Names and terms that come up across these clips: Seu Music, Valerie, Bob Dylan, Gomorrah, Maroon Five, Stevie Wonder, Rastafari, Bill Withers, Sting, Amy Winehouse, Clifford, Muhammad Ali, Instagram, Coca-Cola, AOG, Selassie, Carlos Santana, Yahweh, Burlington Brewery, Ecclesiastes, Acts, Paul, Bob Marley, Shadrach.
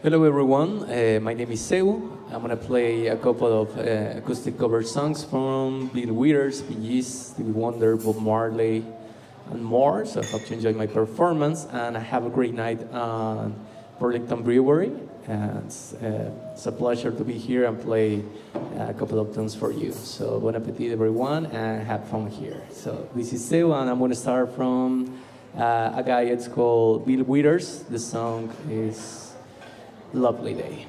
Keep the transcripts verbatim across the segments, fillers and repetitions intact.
Hello everyone, uh, my name is Seu. I'm going to play a couple of uh, acoustic cover songs from Bill Withers, B Gs, Stevie Wonder, Bob Marley, and more. So I hope you enjoy my performance, and I have a great night at Burlington Brewery. And uh, it's a pleasure to be here and play a couple of tunes for you. So bon appetit everyone, and have fun here. So this is Seu, and I'm going to start from uh, a guy it's called Bill Withers. The song is Lovely Day.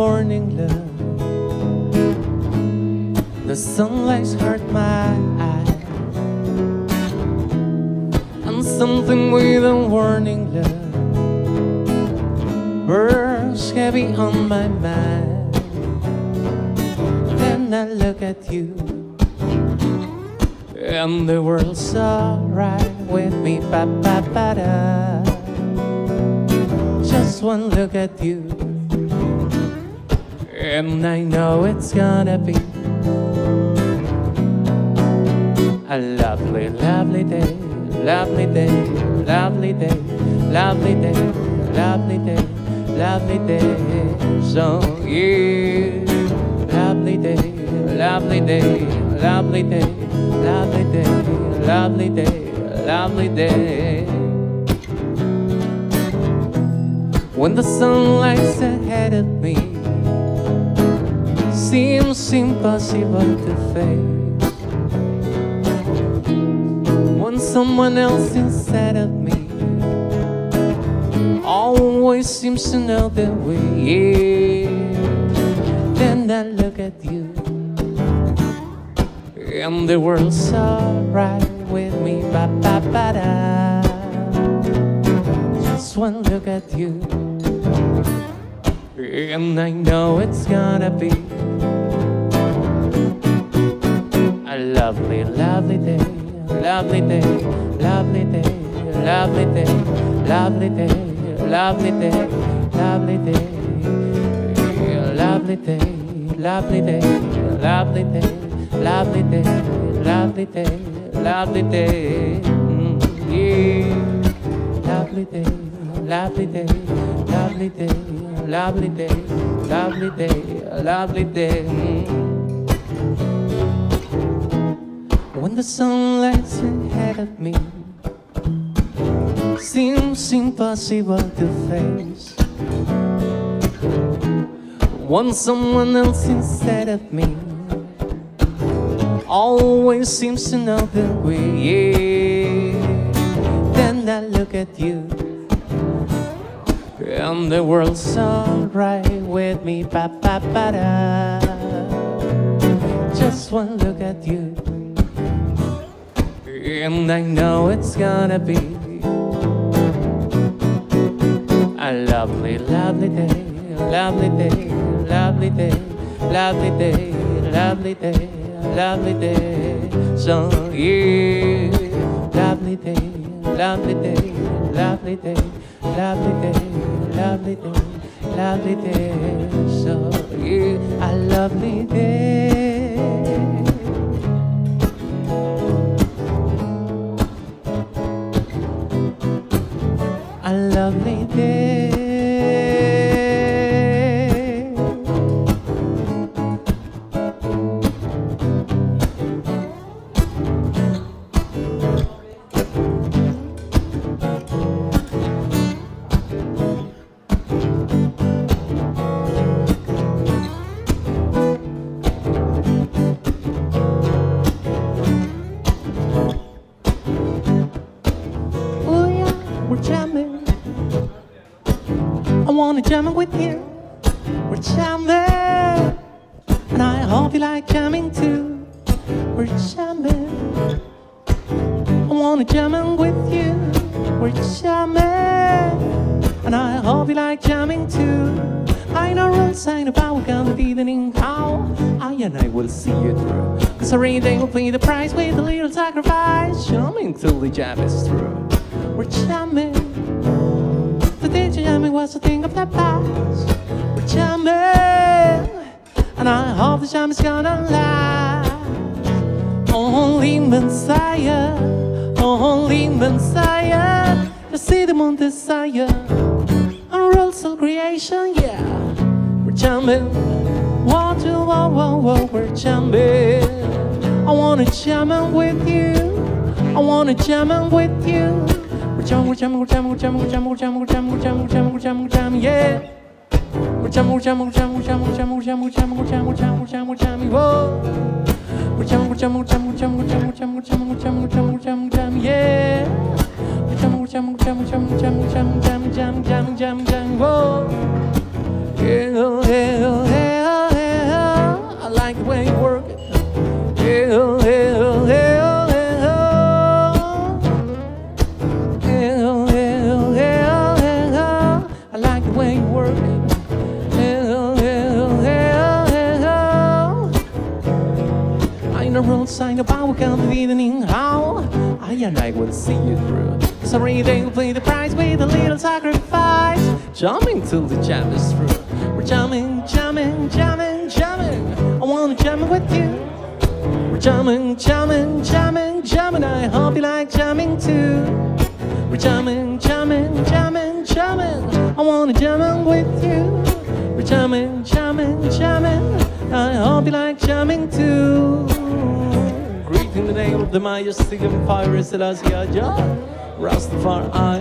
Morning, love, the sunlight's hurt my eyes, and something with a warning, love, burns heavy on my mind. Then I look at you, and the world's alright with me, ba ba ba da. Just one look at you, and I know it's gonna be a lovely, lovely day, lovely day, lovely day, lovely day, lovely day, lovely day. So yeah, lovely day, lovely day, lovely day, lovely day, lovely day, lovely day. When the sun lights ahead of me, seems impossible to face. When someone else inside of me always seems to know the way, yeah. Then I look at you, and the world's alright with me, ba ba ba da. Just one look at you, and I know it's gonna be lovely, lovely day, lovely day, lovely day, lovely day, lovely day, lovely day, lovely day, lovely day, lovely day, lovely day, lovely day, lovely day, lovely day, lovely day, lovely day, lovely day, lovely day, lovely day, lovely day. When the sun lights ahead of me, seems impossible to face. When someone else inside of me always seems to know the way, yeah. Then I look at you, and the world's alright with me, ba ba ba da. Just one look at you, and I know it's gonna be a lovely, lovely day, lovely day, lovely day, lovely day, lovely day, lovely day. So yeah, lovely day, lovely day, lovely day, lovely day, lovely day, lovely day. So yeah, a lovely day. A lovely day. Oh yeah, we're jamming. I wanna jam with you, we're jamming. feel like jamming too. We're jamming. I wanna jamming with you. We're jamming. And I hope you like jamming too. I know rules, I know power, gonna be the name how I and I will see you through. Cause I really think we'll pay the price with a little sacrifice. Jamming till the jam is through. We're jamming. The day jamming was a thing of the past. We're jamming. And I hope the jam is gonna last. Only Messiah, only Messiah, to see the moon desire. And rules of creation, yeah. We're jamming. Whoa, whoa, whoa, whoa, we're jamming. I wanna jammin' with you. I wanna jammin' with you. We're jamming, we're jamming, we're jamming, we're jamming, we're jamming, we're jamming, we're jamming, we're jamming, we're jamming, we're jamming, we're jamming, yeah. We're jamming, we're jamming, we're jamming, we're jamming, we're jamming, we're jamming, we're jamming, we're jamming, we're jamming, we're jamming, we're jamming, whoa. We're jamming, we're jamming, we're jamming, we're jamming, we're jamming, we're jamming, we're jamming, we're jamming, we're jamming, we're jamming, yeah. We're jamming, we're jamming, we're jamming, we're jamming, we're jamming, jamming, jamming, jamming, jamming, jamming, whoa. Yeah, yeah, yeah, yeah. I like the way you work it. Yeah, yeah, yeah. Sign the power, can't be the how I and I will see you through. So everything will pay the price with a little sacrifice. Jamming till the jam is through. We're jamming, jamming, jamming, jamming. I wanna jam with you. We're jamming, jamming, jamming, jamming. I hope you like jamming too. We're jamming, jamming, jamming, jamming. I wanna jam with you. We're jamming, jamming, jamming. I hope you like jamming too. In the name of the majesty of fire, Selassie, Jah, Rastafari.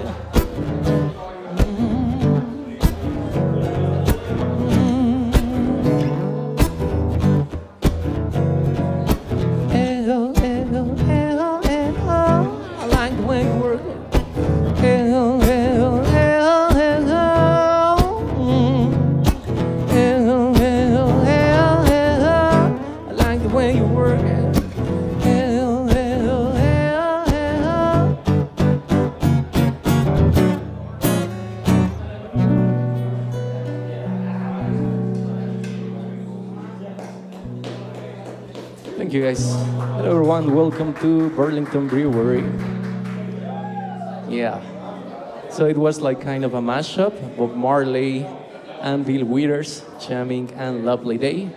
Hello, hello, hello, hello. I like the way you work. Hello, hello, hello, hello. Hello, hello, hello, hello. I like the way you work. Thank you guys. Hello everyone, welcome to Burlington Brewery. Yeah, so it was like kind of a mashup of Bob Marley and Bill Withers, Jamming and Lovely Day.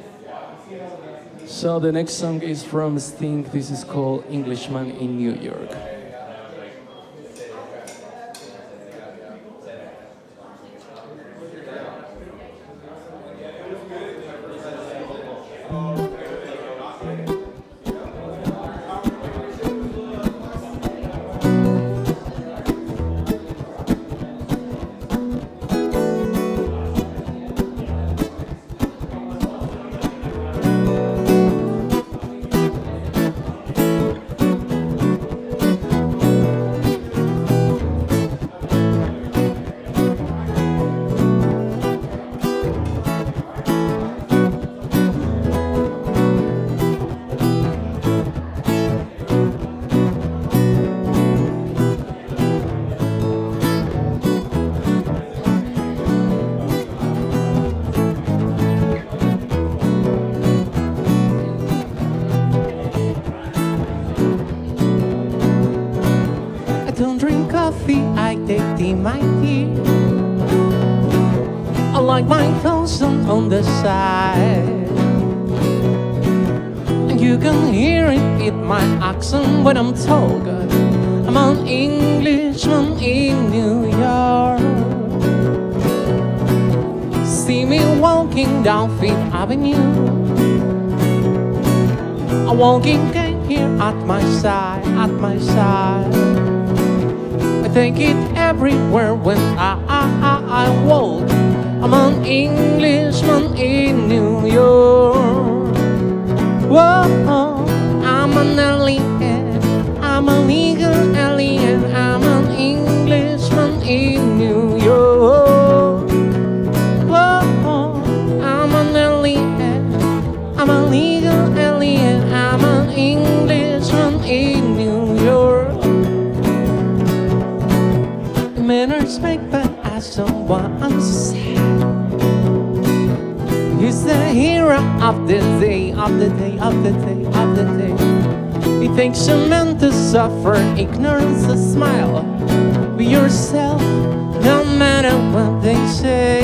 So the next song is from Sting. This is called Englishman in New York. I take tea, my tea. I like my clothes on, on the side. And you can hear it with my accent when I'm talking. I'm an Englishman in New York. See me walking down Fifth Avenue. A walking cane here at my side, at my side. Take it everywhere when I, I, I, I walk. I'm an Englishman in New York. Whoa, I'm an alien. I'm a legal alien. I'm an Englishman in New York. Whoa, I'm an alien. I'm a legal once. He's the hero of the day, of the day, of the day, of the day. It takes a man to suffer ignorance, a smile. Be yourself, no matter what they say.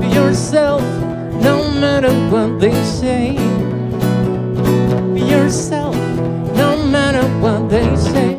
Be yourself, no matter what they say. Be yourself, no matter what they say.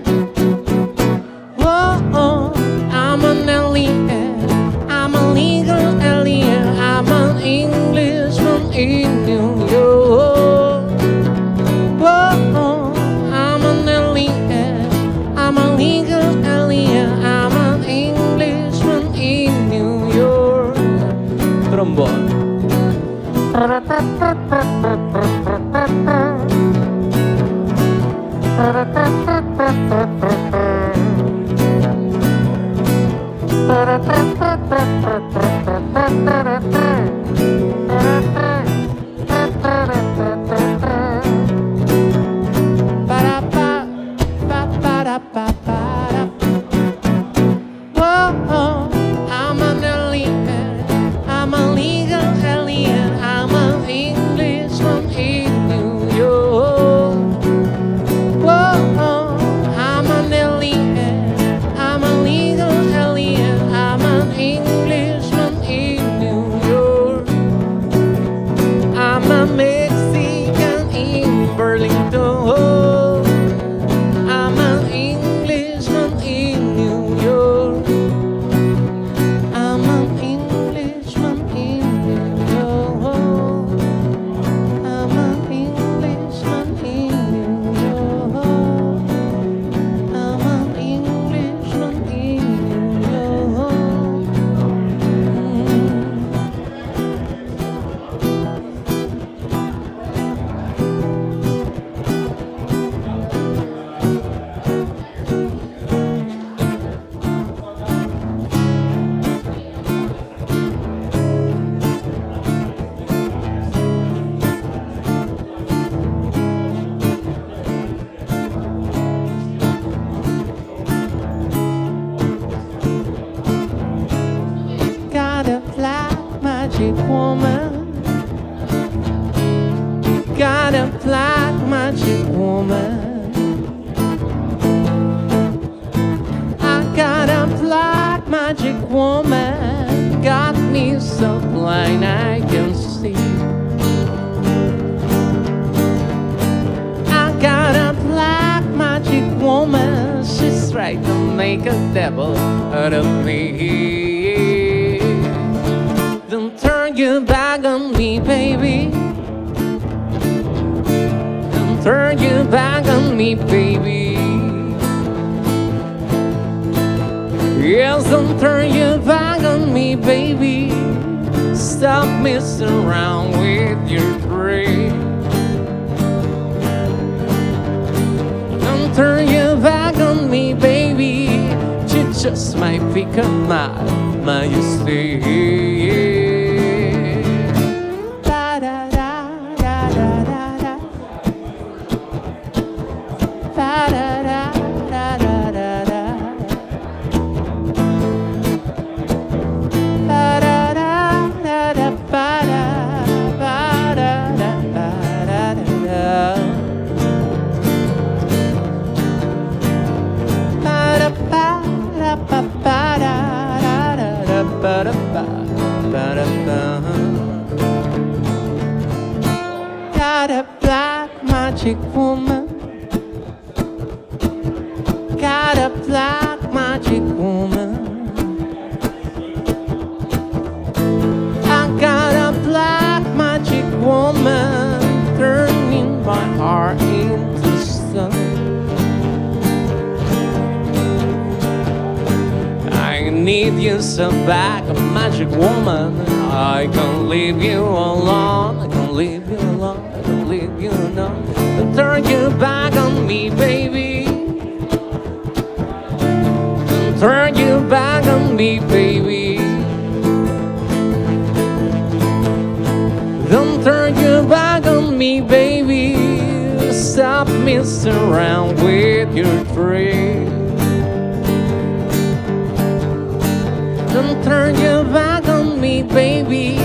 turn your back on me, baby.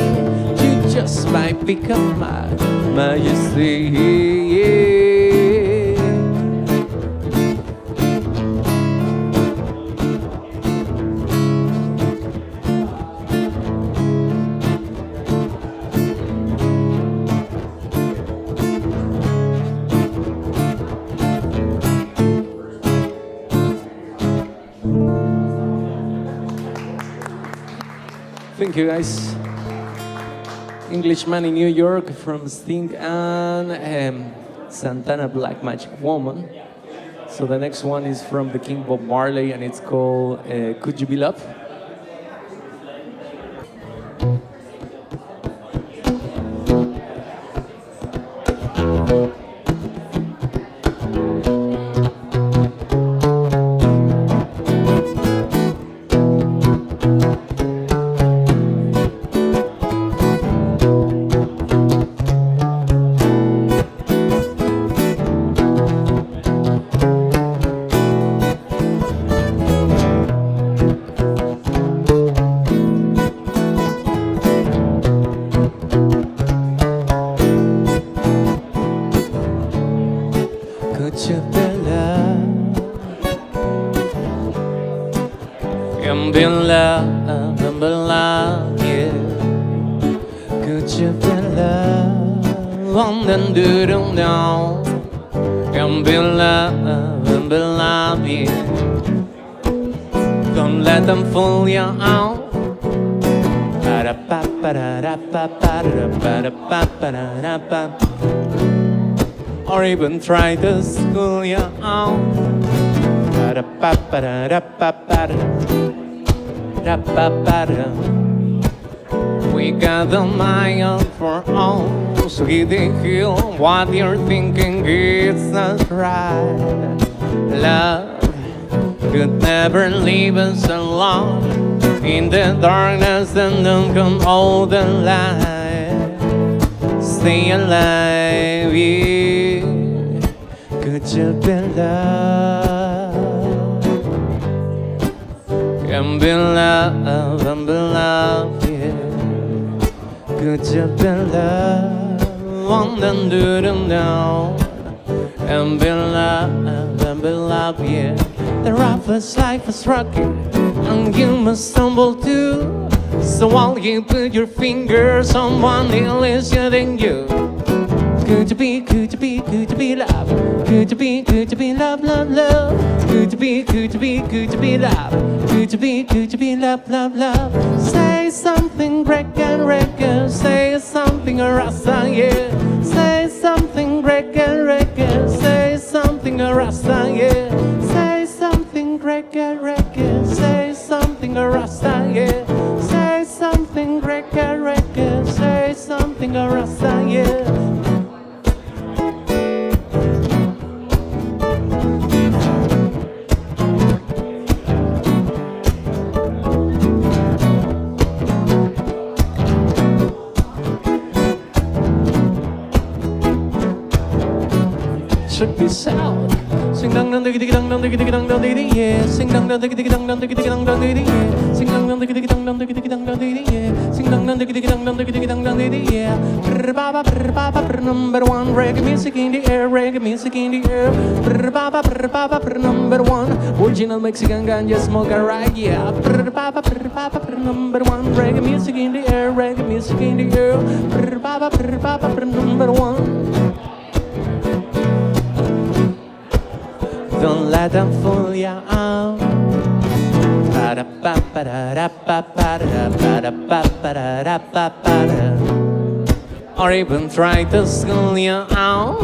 You just might pick up my majesty. Thank you guys. Englishman in New York from Sting and um, Santana, Black Magic Woman. So the next one is from the King Bob Marley and it's called uh, Could You Be Love? Or even try to school your own. We got a mind for all, so hit the hill. What you're thinking is not right. Love could never leave us alone. In the darkness and don't come all the light. Stay alive, yeah. Could you be loved? And be loved, and be loved, yeah. Could you be loved? One and do them now. And be loved, and be loved, yeah. The roughest life is rocky, and you must stumble too. So while you put your fingers on one nail is getting you. Could you be, could you be, could you be love? Could you be, could you be love, love, love? Could you be, could you be, could you be love? Could you be, could you be love, love, love? Say something, break and record. Say something or else, yeah. Say something, break and record. Say something or else, yeah. Say something, break and record. Say something or else, yeah. Something record, record, say something or else, yeah. Yeah, sing dong dong dong dong dong dong dong, yeah. Sing dong dong dong dong dong dong, yeah. Sing dong dong dong dong dong dong, yeah. Brr ba ba brr ba ba brr, number one reggae music in the air, reggae music in the air. Brr ba ba brr ba ba brr, number one original Mexican ganja smoker, right? Yeah. Brr ba ba brr ba ba brr, number one reggae music in the air, reggae music in the air. Brr ba ba brr ba ba brr, number one. Don't let them fool you out. Or even try to school you out.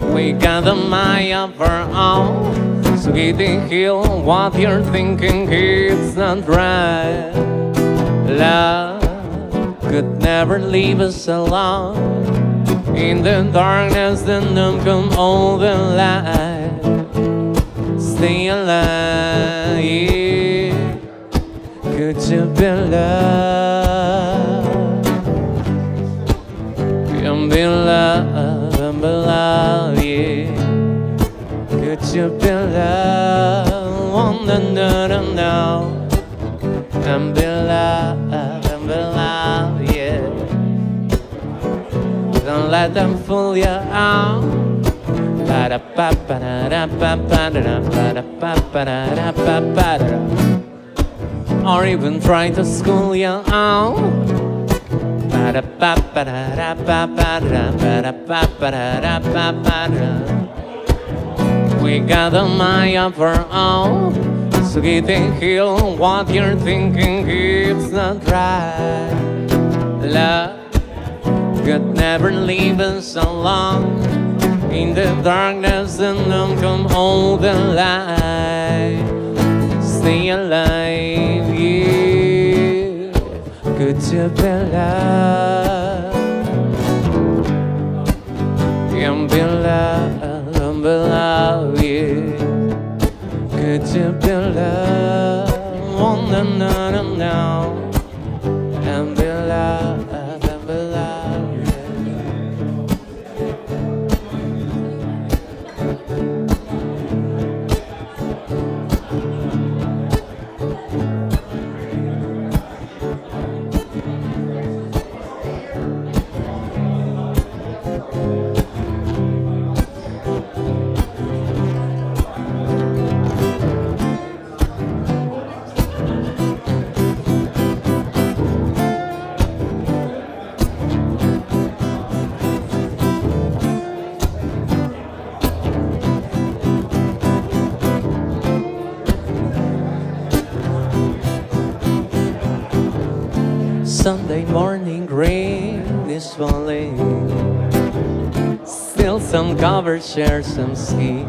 We got a mind of our own. So get the hill, what you're thinking is not right. Love could never leave us alone. In the darkness, the doom come all the light. Stay alive, yeah. Could you be loved? Can be loved, and be loved, yeah. no, no, no, no. I'm beloved, I'm beloved, yeah. Don't let them fool you out. Or even try to school you out. We got a mind of our own. So get in here, what you're thinking, it's not right. Love could never leave us alone. In the darkness and don't come all the light. Stay alive, yeah. Good to be loved. And be loved, and be loved, yeah. Good to be loved, oh, no, no, no, no. And be loved, and be loved, yeah. Sunday morning rain is falling. Still some covers share some skis.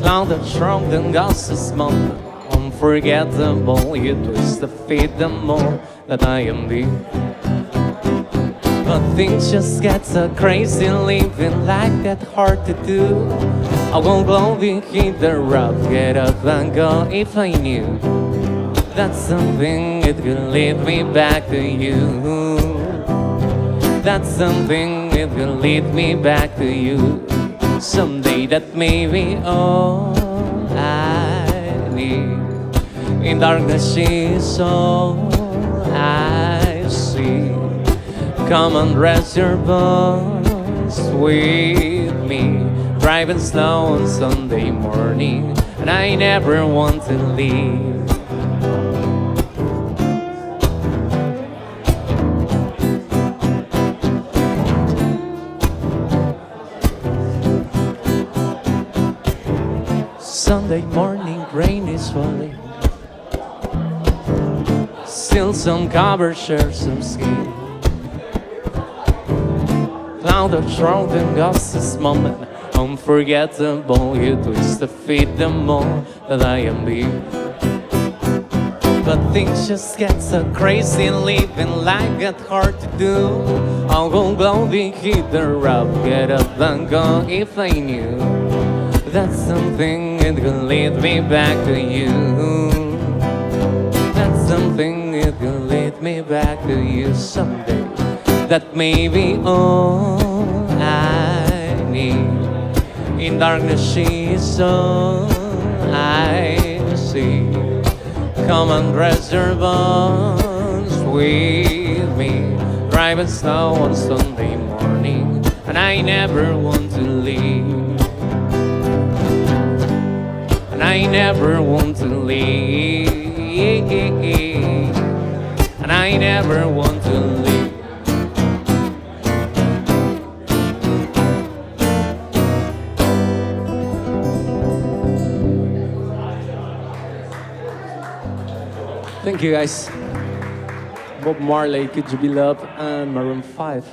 Cloud and shrunk and gust is smoke. Unforgettable, you twist to feed them more than I am be. But things just get so crazy, living like that hard to do. I won't blow the heat, the rough, get up and go if I knew. That's something, it will lead me back to you. That's something, it will lead me back to you. Someday that may be all I need. In darkness she's all I see. Come and rest your bones with me. Driving slow on Sunday morning, and I never want to leave. Sunday morning, rain is falling. Still some covers share some skin. Cloud of shroud and gust this moment. Unforgettable, you twist to feed them more than I am being. But things just get so crazy, living life got hard to do. I'll go blow the heater up, get up and go if I knew. That's something, it will lead me back to you. That's something, it will lead me back to you someday. That may be all I need. In darkness she is all I see. Come and rest your bones with me. Driving slow on Sunday morning, and I never want to leave. And I never want to leave. And I never want to leave. Thank you guys. Bob Marley, Good to Be Loved, and Maroon Five.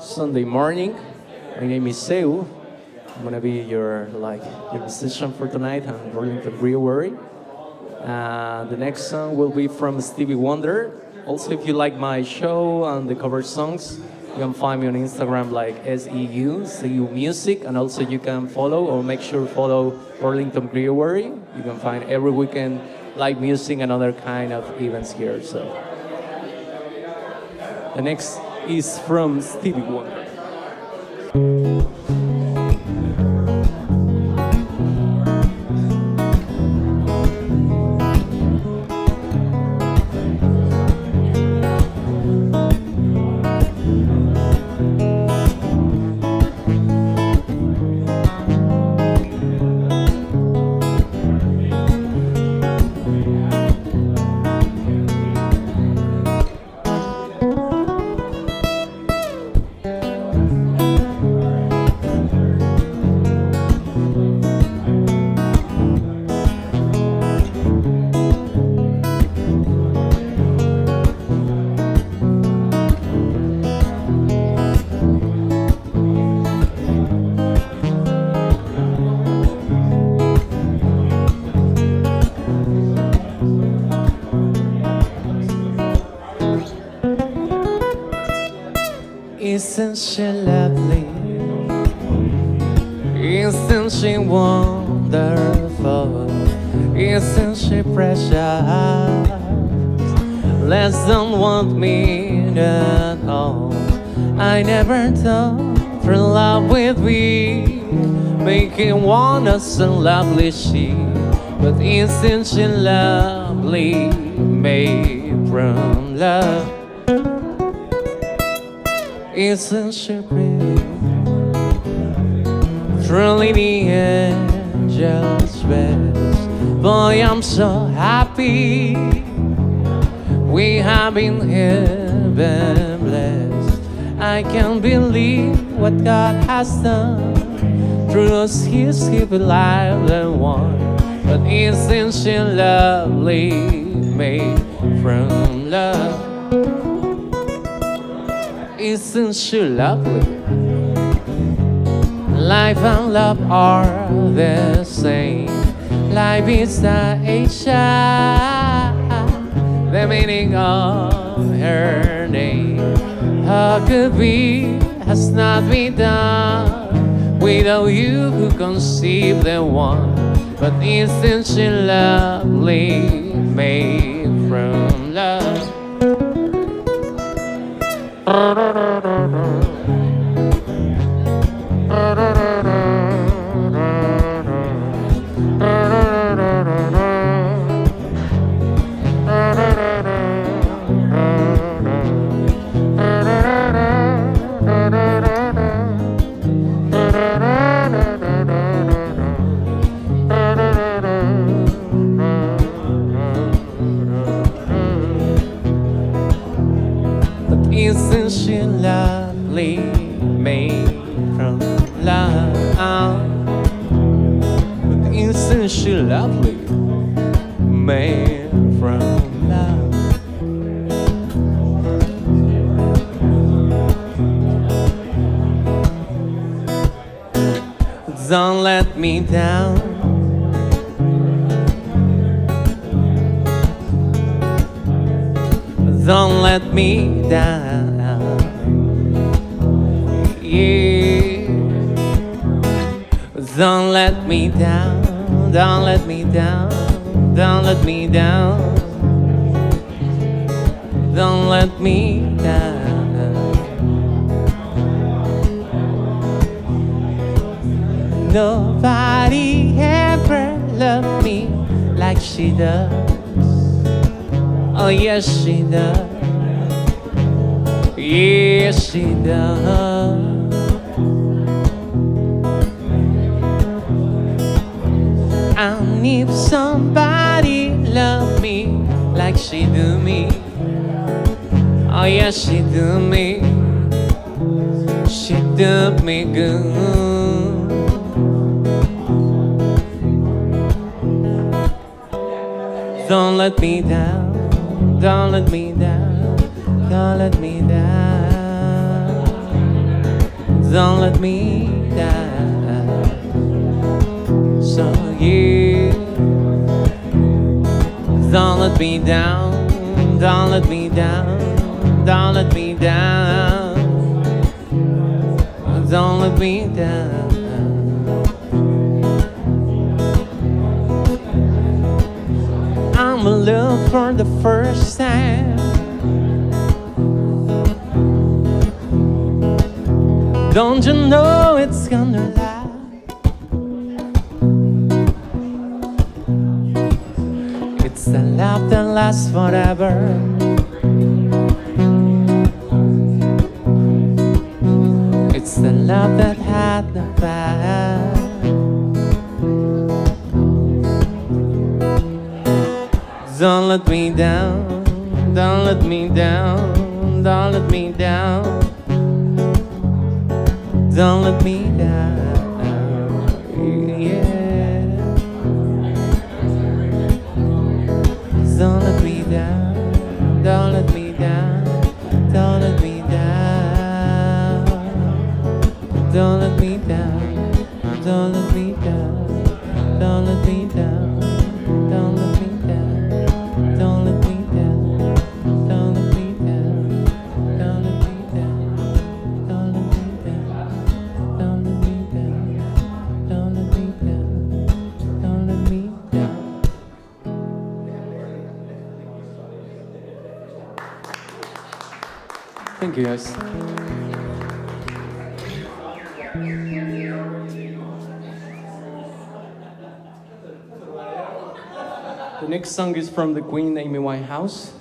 Sunday morning. My name is Seu. I'm gonna be your like your musician for tonight at Burlington Brewery. Uh, the next song will be from Stevie Wonder. Also, if you like my show and the cover songs, you can find me on Instagram like S E U, Seu Music, and also you can follow or make sure follow Burlington Brewery. You can find every weekend live music and other kind of events here. So the next is from Stevie Wonder. Thank you. Isn't she lovely? Isn't she wonderful? Isn't she precious? Less than one minute old. I never thought for love with me, making one us so lovely she. But isn't she lovely, made from love? Isn't she pretty? Truly the angel's best. Boy, I'm so happy. We have been heaven blessed. I can't believe what God has done. Through us, He's given life and one. But isn't she lovely, made from love? Isn't she lovely? Life and love are the same. Life is the Asia, the meaning of her name. How could we has not been done without you who conceived the one? But isn't she lovely, made from love? Isn't she lovely, made from love? Isn't she lovely, made from love? Don't let me down. Don't let me down. Yeah. Don't let me down. Don't let me down. Don't let me down. Don't let me down. Nobody ever loved me like she does. Oh yes she does. Yes she does. And if somebody loved me like she do me, oh yes she do me, she do me good. Don't let me down. Don't let me down, don't let me down, don't let me down. So you, don't let me down, don't let me down, don't let me down, don't let me down. I'm in love for the first time. Don't you know it's gonna last? It's a love that lasts forever. It's the love that had no past. Don't let me down, don't let me down, don't let me down, don't let me down, yeah. Don't let me down, don't let me down, don't let me down, don't let me down, don't let me down, don't let me down, don't let me down. Don't let me down, don't let me down, don't let me down, don't Thank you, guys. The next song is from the Queen, Amy Winehouse.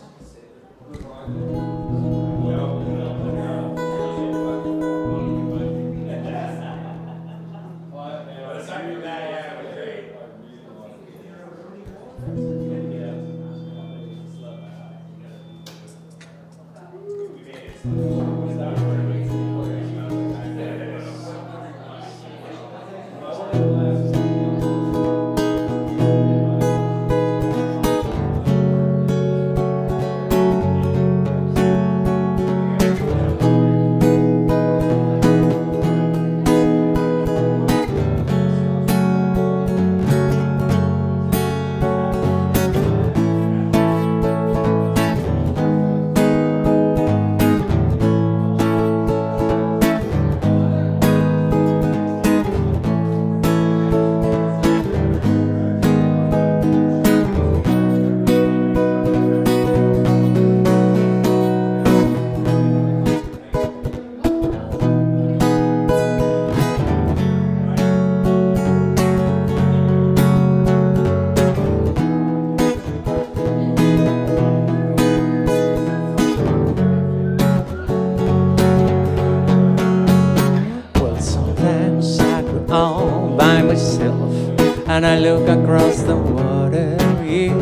And I look across the water, yeah.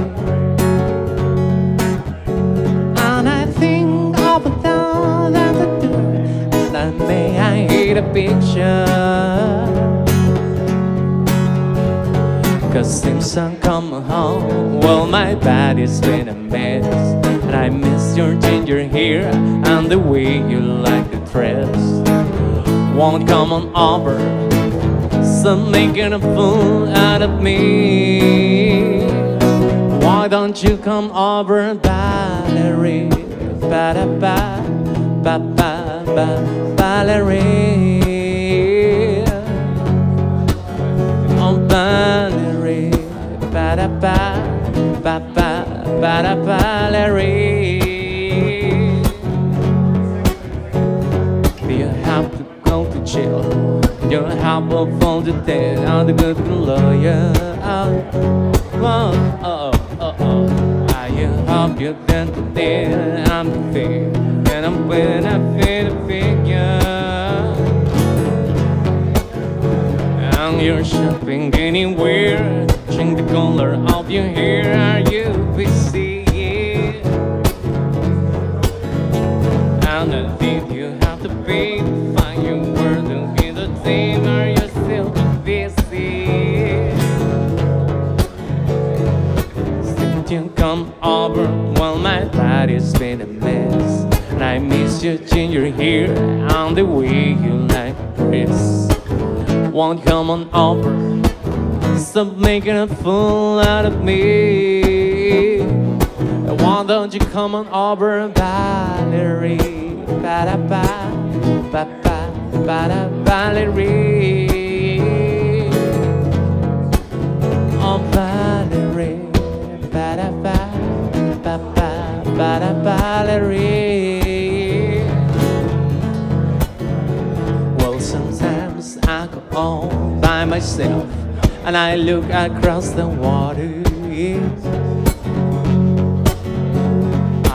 And I think of the thought that I do, and then may I hit a picture. Cause since I'm coming home, well, my body's been a mess. And I miss your ginger hair and the way you like to dress. Won't come on over, I'm making a fool out of me. Why don't you come over, Valerie? Ba da ba, ba ba ba, Valerie. Oh, Valerie, ba da ba, ba ba, ba da Valerie. Do you have to go to jail? You're half of all the dead and the good lawyer. Oh, oh, oh, oh, oh. I hope you're dead today. I'm the thing, and I'm when I feel a figure. And you're shopping anywhere. Change the color of your hair. Are you busy? And I think you have to be. Find you were the or you're still busy. Since you come over, well, my body's been a mess. And I miss your ginger hair and the way you like this. Won't come on over, stop making a fool out of me. Why don't you come on over, Valerie? Ba-da-ba, ba-ba, ba-da, Valerie. Oh, Valerie, ba-da, ba-da, ba-da, ba-da, Valerie. Well, sometimes I go all by myself and I look across the water,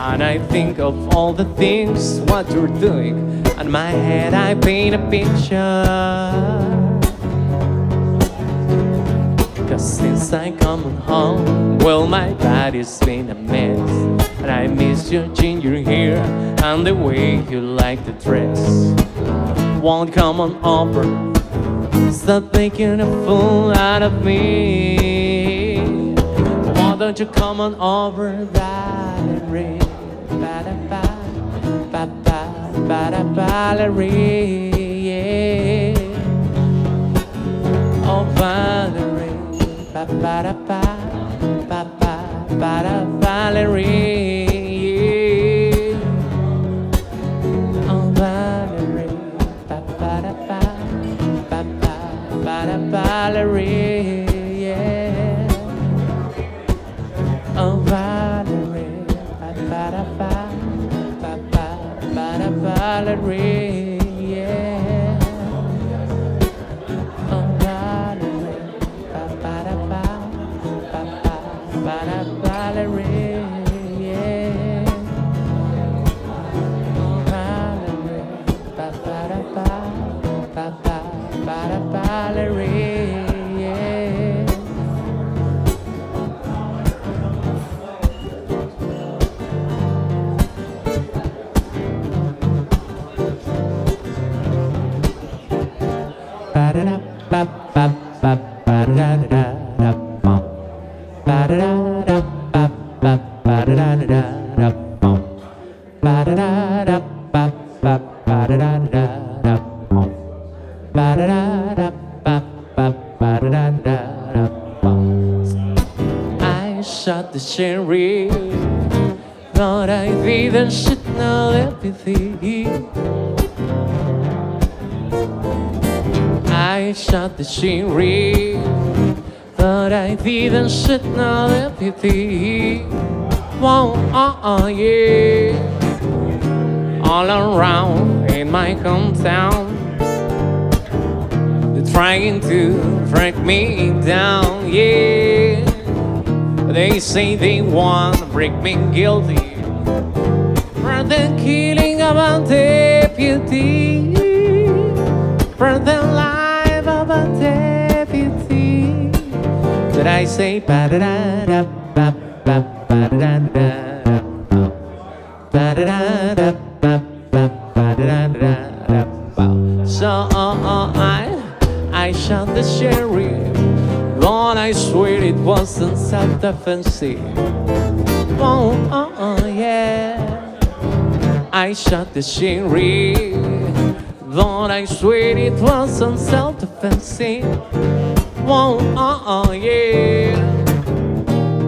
and I think of all the things what you're doing. On my head I paint a picture. Cause since I come home, well, my body's been a mess. And I miss your ginger hair and the way you like to dress. Won't come on over, stop making a fool out of me. Why don't you come on over, Valerie? Ba-da-ba, ba-ba, ba-da, Valerie, yeah. Oh, Valerie, ba-ba-da, ba-ba, ba-da, Valerie, yeah. Oh, Valerie, ba-ba-da, ba-ba, ba-da, Valerie, yeah. Oh, Valerie, ba-ba-da, ba-ba, ba-da, Valerie. violet red, yeah. Oh, violet red, ba ba da ba, ba ba ba da violet red, yeah. Oh, violet red, ba ba da ba, ba ba ba da violet red, yeah. I shot the sheriff, but I didn't shoot no everything. I shot the sheriff, but I didn't shoot no everything. Whoa, oh, oh, yeah. All around in my hometown, they're trying to break me down, yeah. They say they want to break me guilty for the killing of a deputy, for the life of a deputy. Did I say ba da da ba ba ba da da ba da da ba ba ba da da ba? So uh, uh, I. I shot the sheriff, Lord, I swear it wasn't self-defense. Oh, oh, oh, yeah. I shot the sheriff, Lord, I swear it wasn't self-defense. Oh, oh, oh, yeah.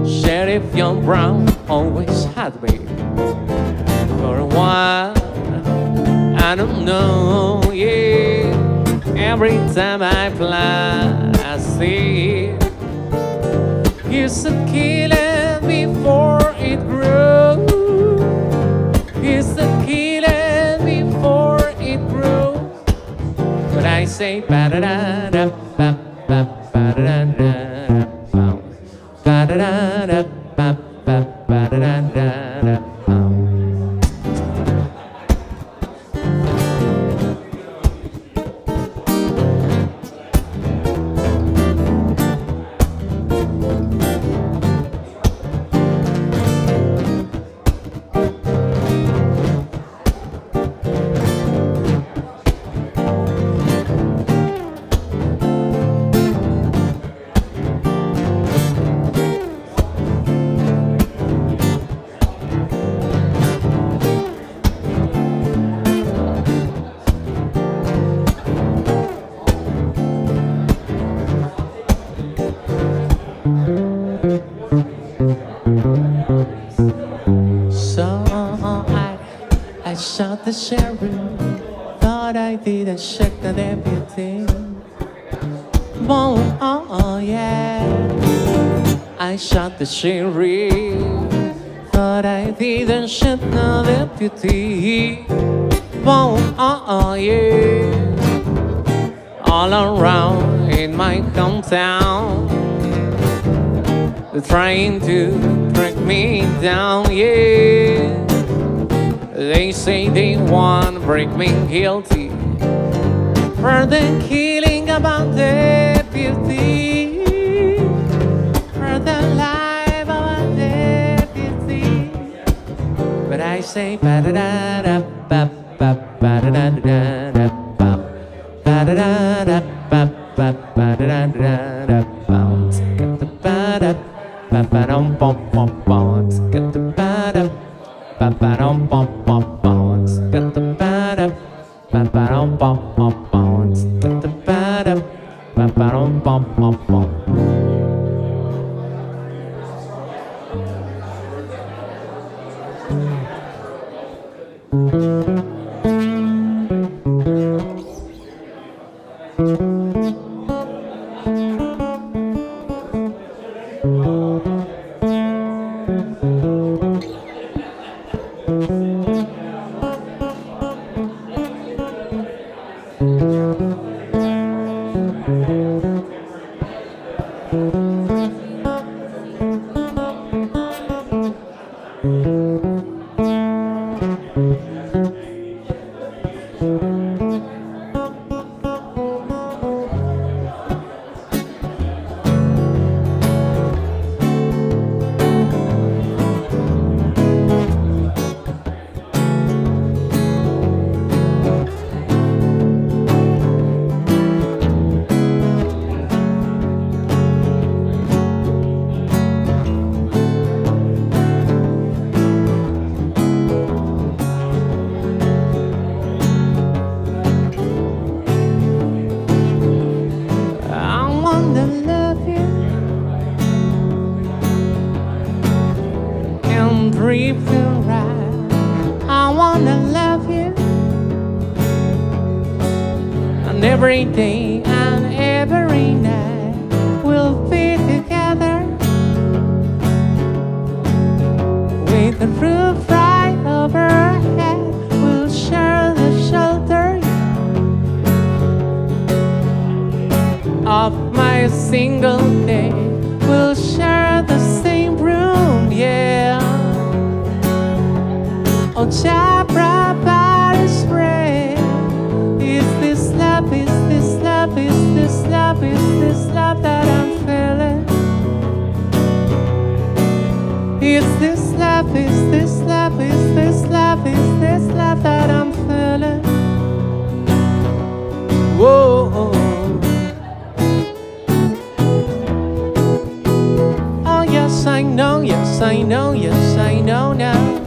Sheriff Young Brown always had me for a while. I don't know, yeah. Every time I fly, I see you should kill it before it grows. You should kill it before it grows. But I say ba da da da ba ba ba da da ba ba da da ba ba ba da da ba. The sheriff thought I didn't check the deputy. Oh, oh, oh, yeah. I shot the sheriff, thought I didn't shoot the deputy. Oh, oh, oh, yeah. All around in my hometown, they're trying to break me down, yeah. They say they want to break me guilty for the killing of a deputy, for the life of a deputy. But I say ba da da da ba ba ba da da da da ba ba da da da ba ba ba da da da ba. Ba ba dum bum bum bum, got the bad up. Ba ba dum bum bum bum, got the bad up. Ba ba dum bum bum bum. Thank you. dream feel right. I wanna love you, and every day and every night we'll be together with the roof right over our head. We'll share the shelter of my single day. We'll share the same room, yeah. Oh, Jabra, body spray. Is this love, is this love, is this love, is this love that I'm feeling? Is this love, is this love, is this love, is this love that I'm feeling? Whoa. Oh, yes, I know, yes, I know, yes, I know now.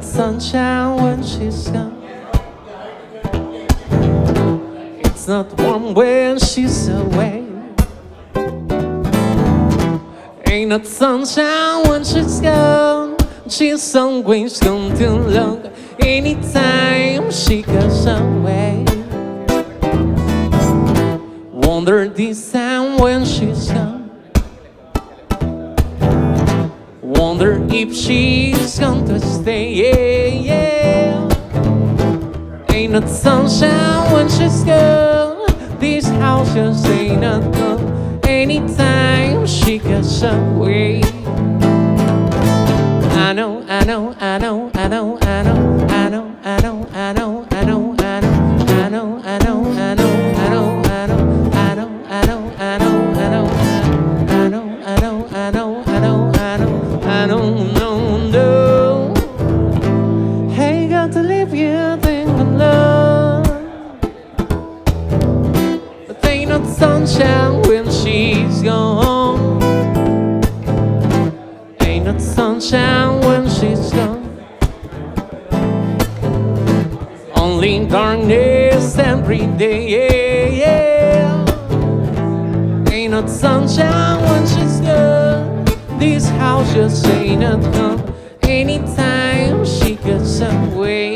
Sunshine when she's gone. It's not warm when she's away. Ain't not sunshine when she's gone. She's always gone too long. Anytime she goes away. Wonder this time when she's gone. Wonder if she's going to stay, yeah, yeah. Ain't no sunshine when she's gone. This house just ain't not gone. Anytime she gets away. I know, I know, I know, I know, I know, I know, I know, I know, I know, I know, I know, I know, I know. Sunshine when she's gone. Ain't no sunshine when she's gone. Only in darkness every day, yeah, yeah. Ain't no sunshine when she's gone. This house just ain't at home. Anytime she gets away.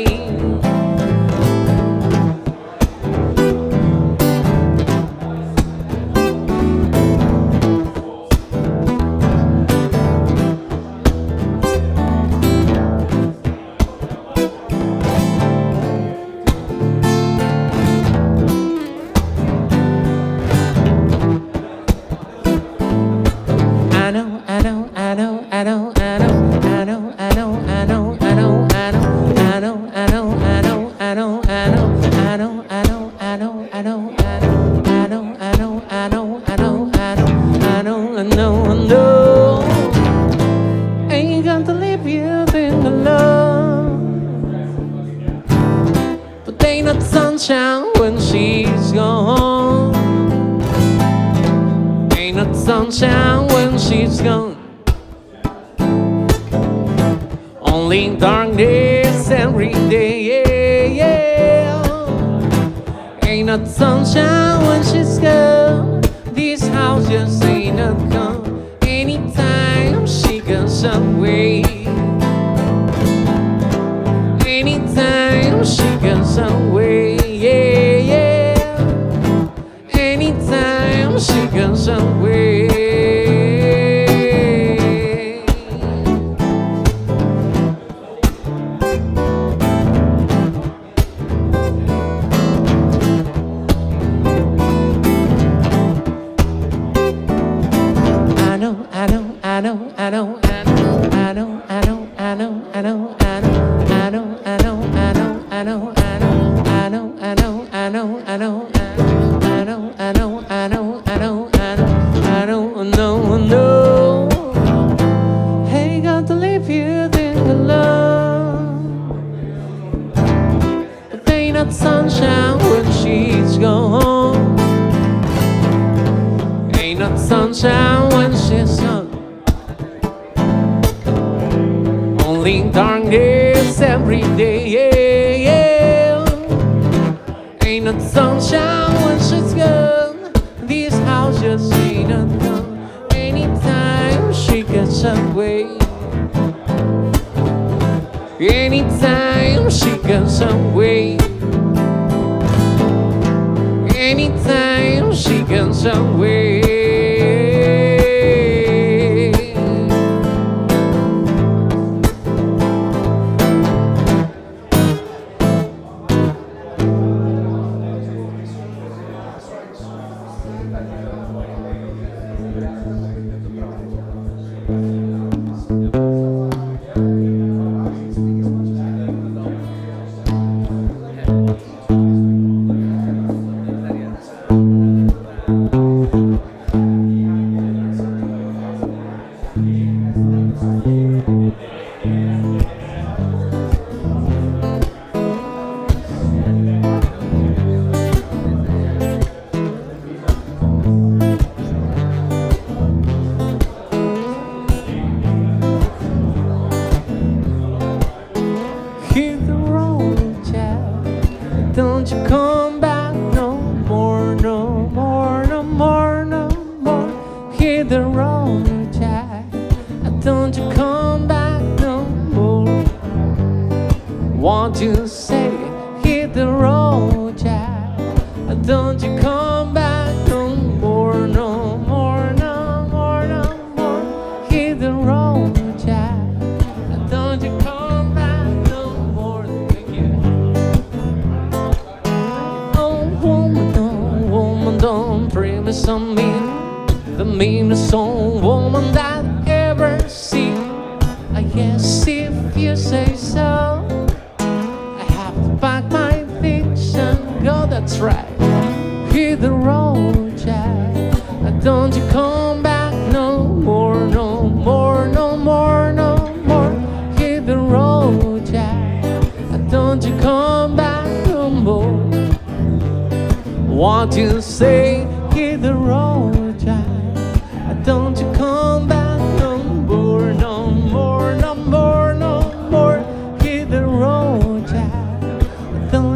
Don't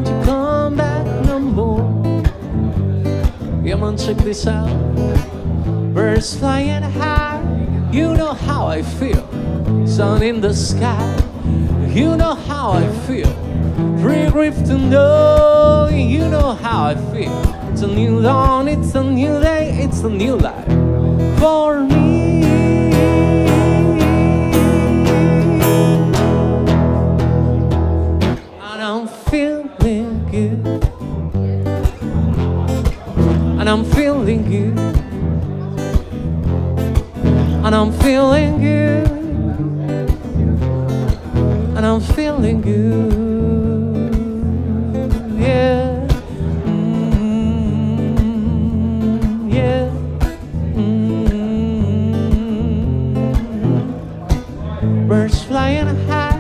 you come Come on, check this out. Birds flying high, you know how I feel. Sun in the sky, you know how I feel. Free drifting, though, you know how I feel. It's a new dawn, it's a new day, it's a new life for me. And I'm feeling good. And I'm feeling good. And I'm feeling good. And I'm feeling good. Yeah. Mm-hmm. Yeah. Mm-hmm. Birds flying high,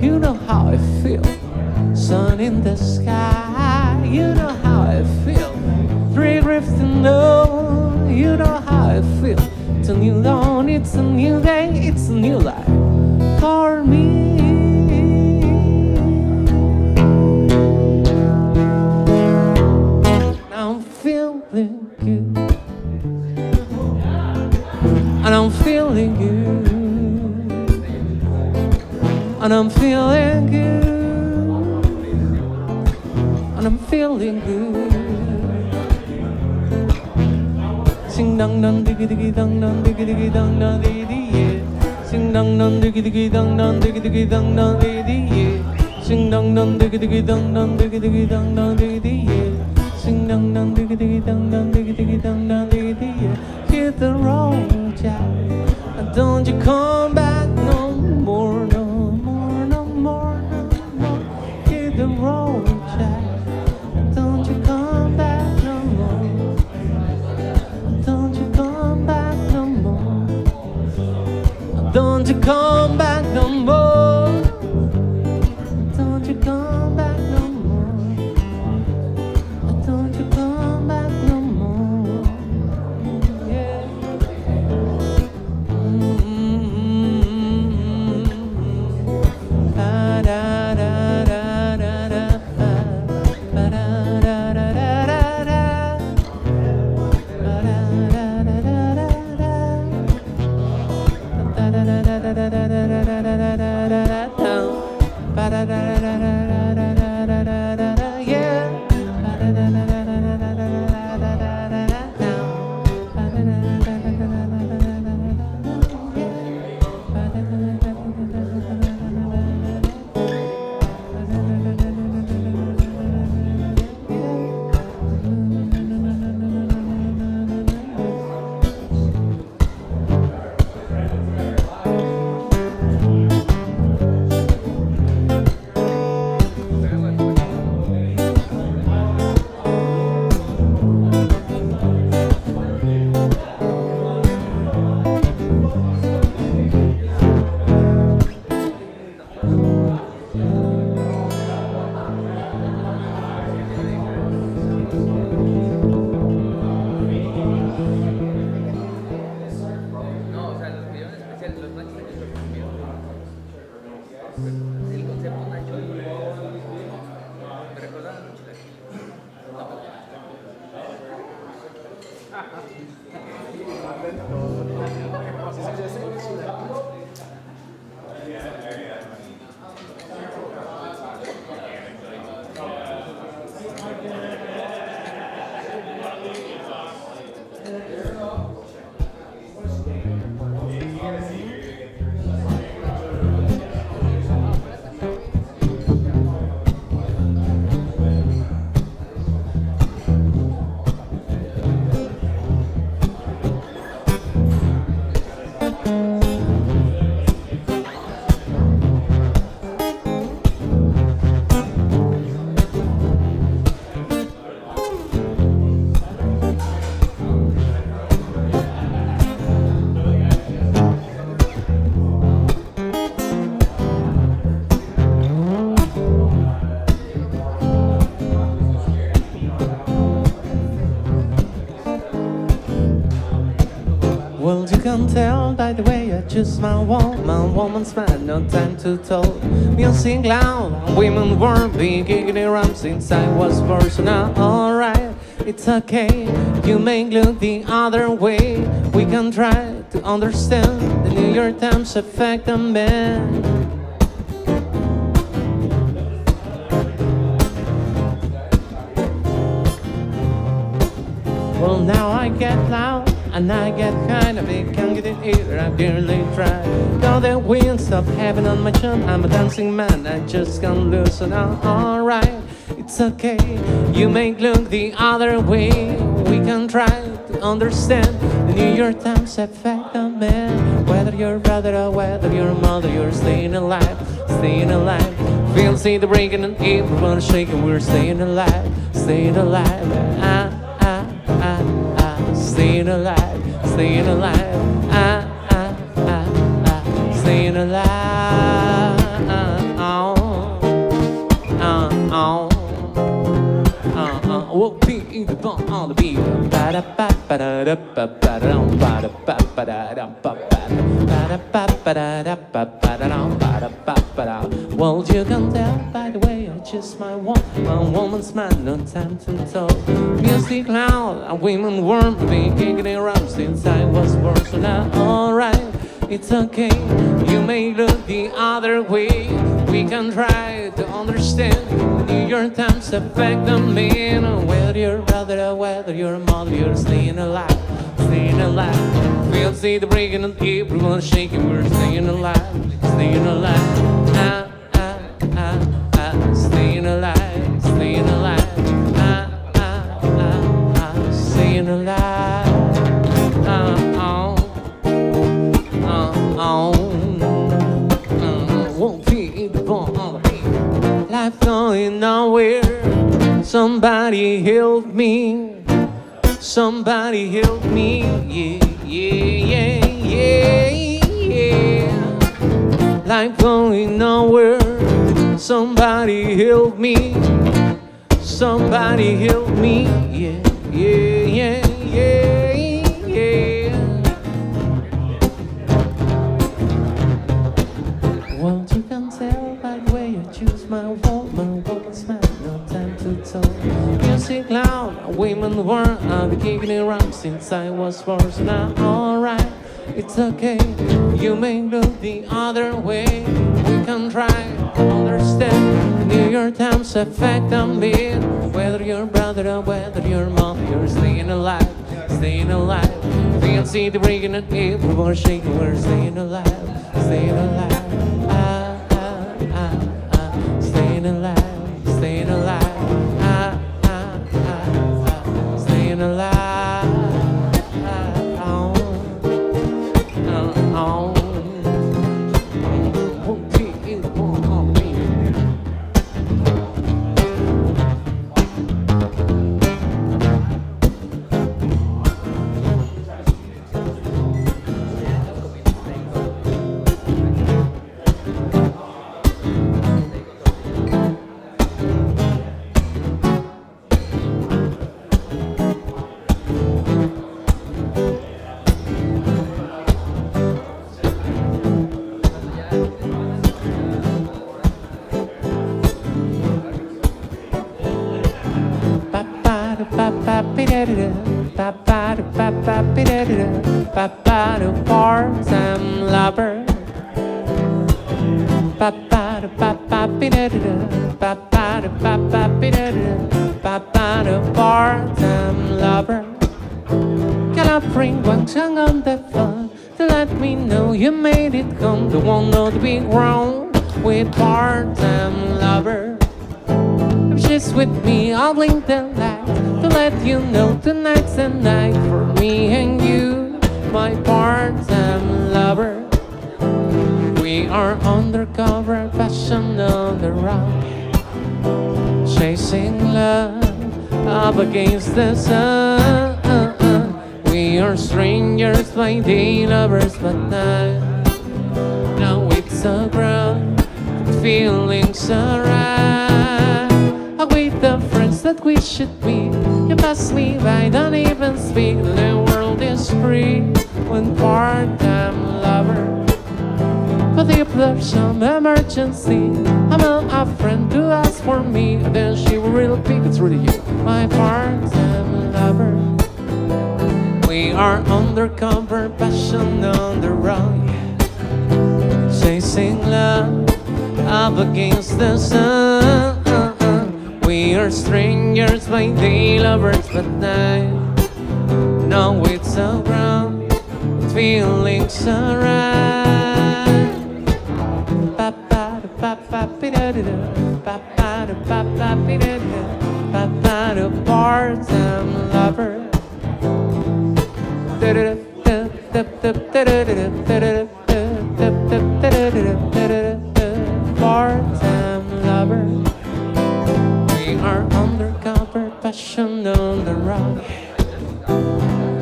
you know how I feel. Sun in the sky, you know how I feel. Free drifting, no, you know how I feel. It's a new dawn, it's a new day, it's a new life for me. And I'm feeling good. And I'm feeling good. And I'm feeling good. And I'm feeling good. Sing dang dang diggy diggy dang dang diggy diggy dang dang diggy yeah. Sing dang dang diggy diggy dang dang diggy diggy dang dang diggy yeah. Sing dang dang diggy diggy dang dang diggy diggy dang dang diggy yeah. Sing dang dang diggy diggy dang dang diggy diggy dang dang diggy yeah. Hit the road, child, and don't you come back no more, no more, no more, no more. Hit the road, child. Don't you come back no more. Don't you come back no more. Don't you come back no more. Yeah. Mm-hmm. Da da da da da da. Ba da da da da da da. Ba da da da da da da. Da da. Da da da da da da da da da da da da. Can't tell by the way I choose my woman. Woman smile, no time to talk. Music loud, women warm, big ignorance since I was born, so now alright. It's okay, you may look the other way. We can try to understand the New York Times effect on men. Well, now I get loud and I get kind of it, can't get it either, I barely try. Now the winds of heaven on my chum, I'm a dancing man, I just can't lose it. Alright, it's okay, you may look the other way. We can try to understand the New York Times effect on men. Whether you're brother or whether you're mother, you're staying alive, staying alive. Feels see the breaking and everyone's shaking, we're staying alive, staying alive. I Staying alive, staying alive, ah, ah, ah, ah, staying alive, oh, oh, oh, oh, oh, we'll be in the ball on the beat, well, you can tell by the way I just my one, one woman's man, no time to talk. Music loud, a women warm, been kicking it around since I was born. So now, alright, it's okay, you may look the other way. We can try to understand New York Times effect on me. Whether you're brother or whether you're mother, you're staying alive, staying alive. We'll see the breaking and everyone's shaking, we're staying alive, staying alive. Ah, ah, ah, ah, staying alive, staying alive. Ah, ah, ah, ah, staying alive. Ah, oh, ah, oh, ah, won't be in the ball. Life going nowhere. Somebody help me. Somebody help me. Yeah, yeah, yeah, yeah, yeah. Life going nowhere. Somebody help me. Somebody help me. Yeah, yeah, yeah, yeah, yeah. Well, you can tell by the way I choose my wall, my woman's man, no time to talk. Music loud, women were, I've been kicking it around since I was four. So now, alright, it's okay, you may look the other way. We can try to understand New York Times effect on me. Whether you're brother or whether you're mom, you're staying alive, staying alive. We can see the breaking and everyone's shaking, we're staying alive, staying alive. Ah, ah, ah, ah, staying alive, staying alive. Papa to part-time lover. Papa to papa pidadada. Papa to papa pidadada. Papa to part-time lover. Can I bring one tongue on the phone to let me know you made it come? The one not be wrong with part-time lover. If she's with me, I'll blink the light to let you know tonight's the night for me and you. My part-time lover, we are undercover, passion on the rock, chasing love up against the sun. We are strangers by day, lovers but night. Now it's so grown, feeling so right. With the friends that we should be, you pass me by, don't even speak. The world is free when part-time lover. For the abortion emergency, I'm a friend to ask for me, then she will really pick. It's really you, my part-time are undercover, passion on the run, chasing love up against the sun. We are strangers by day, lovers but night. Now it's so wrong, feeling so right. Part-time lover. Part-time lover. We are undercover, passion on the rock,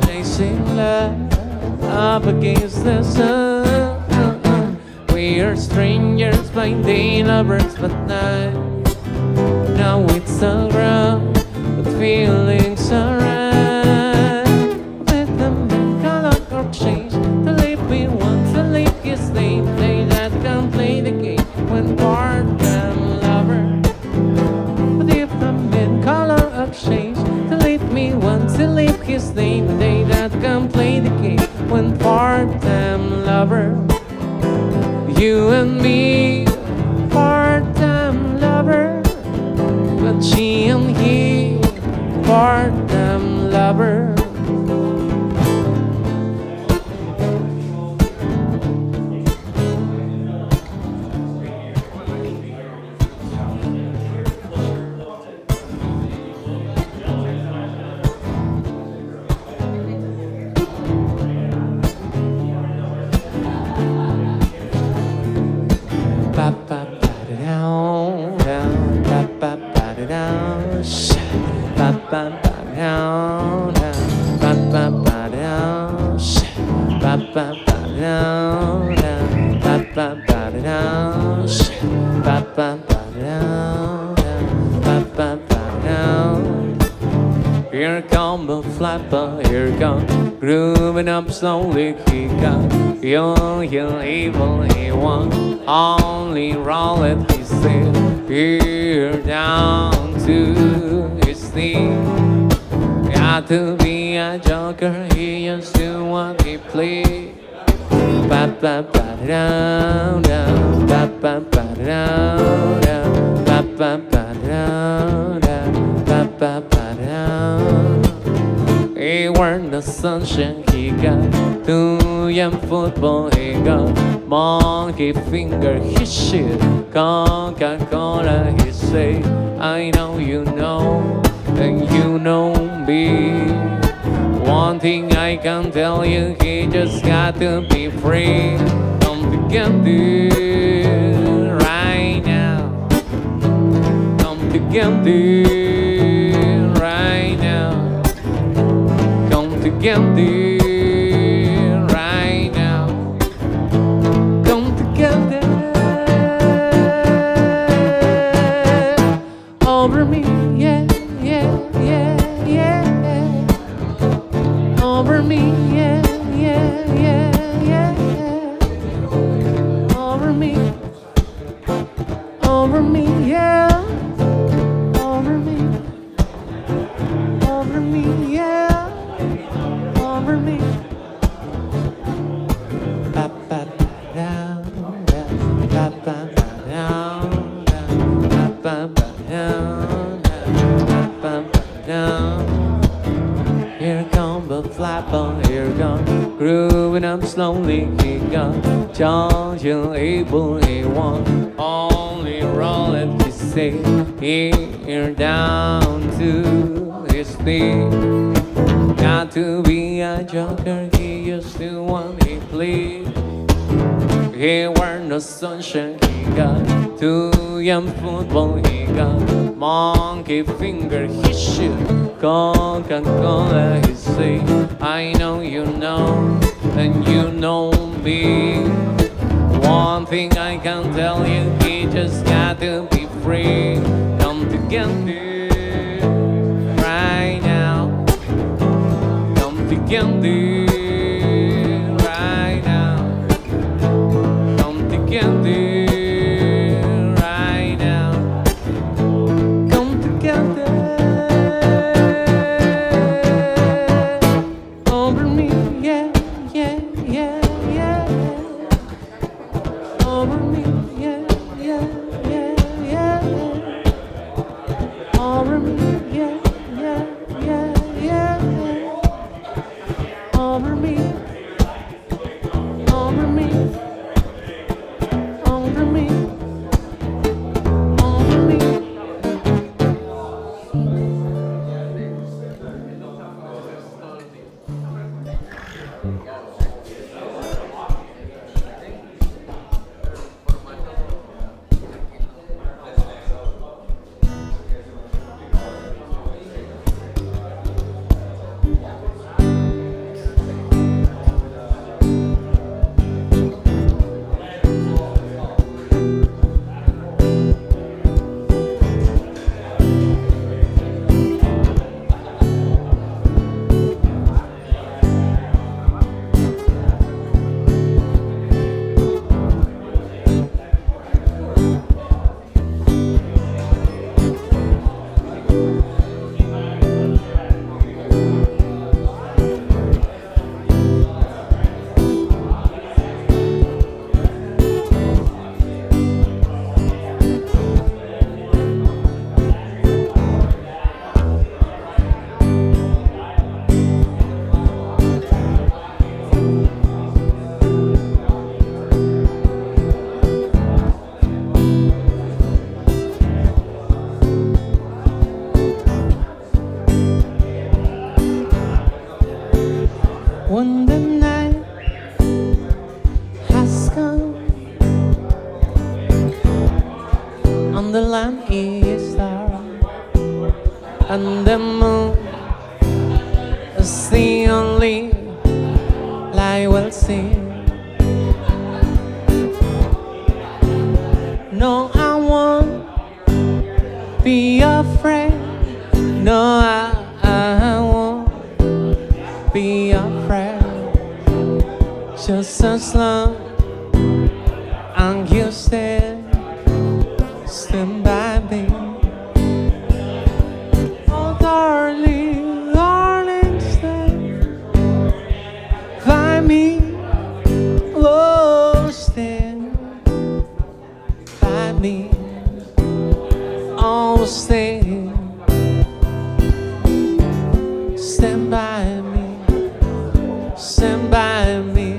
chasing love up against the sun. We are strangers by day, lovers but night. Now it's all wrong, but feelings are right. Let them make a look or change. To live we want, to live his name. They that can play the game when part-time lover. But if the men color of change, to leave me once, to leave his name. They that can play the game when part-time lover. You and me, part-time lover. But she and he, part-time lover. Slowly he got you, you evil, he won't only roll it, he said, peer down to his knee. Got to be a joker, he just do what he please. Ba ba ba da da, ba ba ba da da, ba ba ba da da, ba ba ba da. He weren't the sunshine. He got too young football, he got monkey finger, he shit Coca-Cola, he say, I know you know, and you know me. One thing I can tell you, he just got to be free from the candy right now, from the candy right now, from the candy. Slowly he got charged, able he won. Only roll it, he said, here down to his knee. Got to be a joker, he used to want he please. He weren't the sunshine, he got too young football, he got monkey finger, he shoot Coca-Cola, he say, I know you know, and you know me. One thing I can tell you, he just got to be free. Come to candy right now. Come to candy right now. Come to candy. Over me. and the moon is the only light we'll see. No, I won't be afraid. No, I, I won't be afraid. Just as long as you stay, stand by me. Oh, darling, darling, stand by me. Oh, stand by me. Oh, stand, stand by me, stand by me.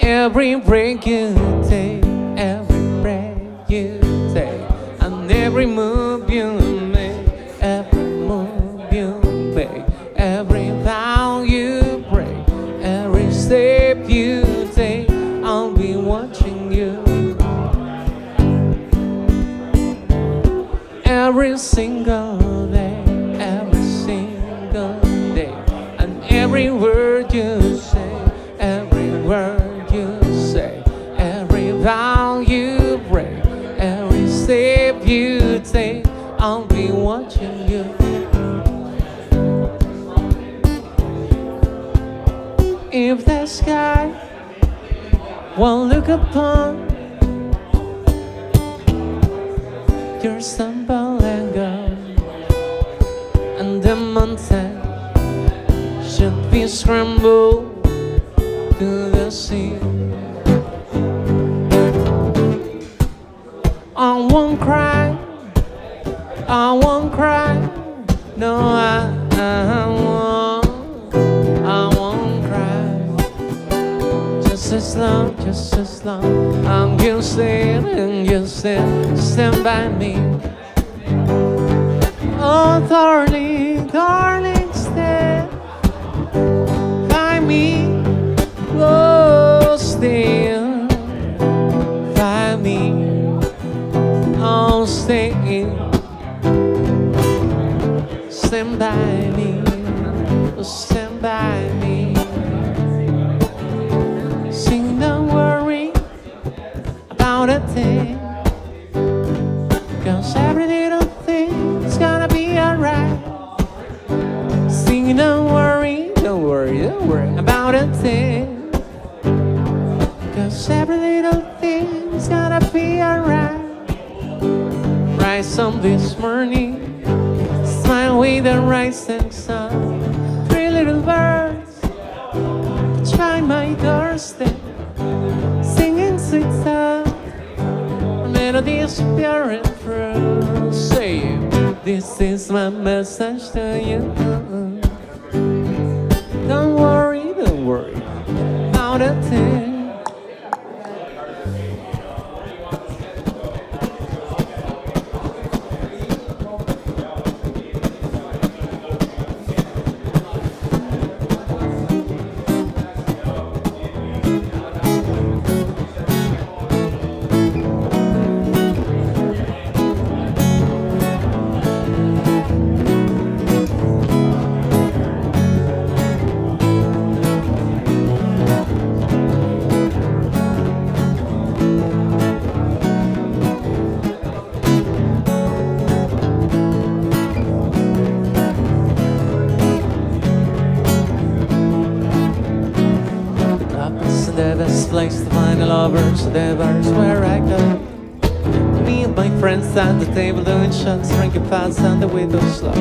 Every break you take, every break you take, and every move you make, every move you make, every vow you break, every step you take, I'll be watching you. Every single day, every single day, and every word you say, every word you break, every step you take, I'll be watching you. If the sky won't look upon your stumble and go, and the mountain should be scrambled to the sea, I won't cry, I won't cry, no, I, I won't, I won't cry. Just as long, just as long, I'm gonna stand and you stand, stand by me. Oh, darling, darling, stand by me, oh, stand by me. Oh, stand, stand by me, stand by me. Sing, don't worry about a thing, 'cause every little thing is gonna be alright. Sing, don't worry, don't worry, don't worry about a thing, 'cause every little thing is gonna be alright. Rise up this morning, smile with the rising sun. Three little birds try my doorstep, singing sweet songs, a melody is pure and true. Say, this is my message to you. Don't worry, don't worry about a thing. The bars where I go, me and my friends at the table doing shots, drinking fast and the window slow.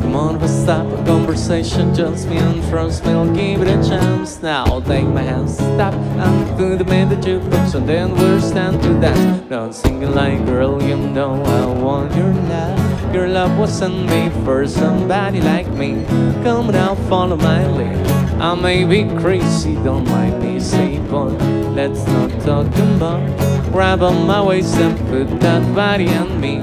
Come on, let's stop a conversation, jumps me and throws me, I'll give it a chance. Now take my hands, stop and do the man that you push, and then we'll stand to dance. Don't sing it like, girl, you know I want your love. Your love wasn't made for somebody like me. Come now, follow my lead. I may be crazy, don't mind me, say boy, let's not talk about. Grab on my waist and put that body on me.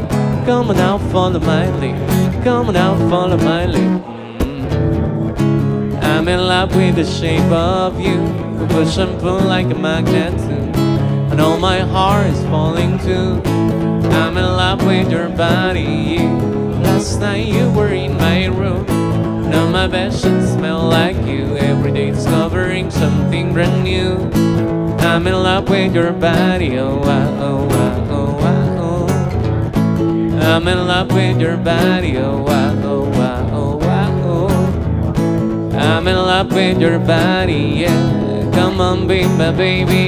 Come on out, follow my lead. Come on out, follow my lead. Mm-hmm. I'm in love with the shape of you. We push and pull like a magnet too, and all my heart is falling too. I'm in love with your body. Last night night you were in my room. Now my passions smell like you. Every day discovering something brand new. I'm in love with your body. Oh, ah, oh, ah, oh, ah, oh. I'm in love with your body. Oh, ah, oh, ah, oh, ah, oh. I'm in love with your body. Yeah, come on, be my baby.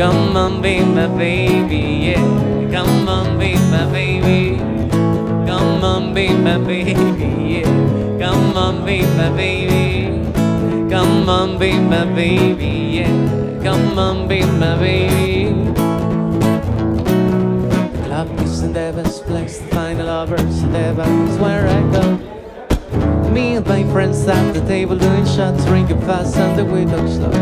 Come on, be my baby. Yeah. Come on, be my baby. Come on, be my baby. Yeah. Come on, be my baby. Come on, be my baby. Yeah. Come on, be my baby. The club is the devil's place to find the lovers. The devil is where I go. Me and my friends at the table doing shots, drinking fast, and the window slow.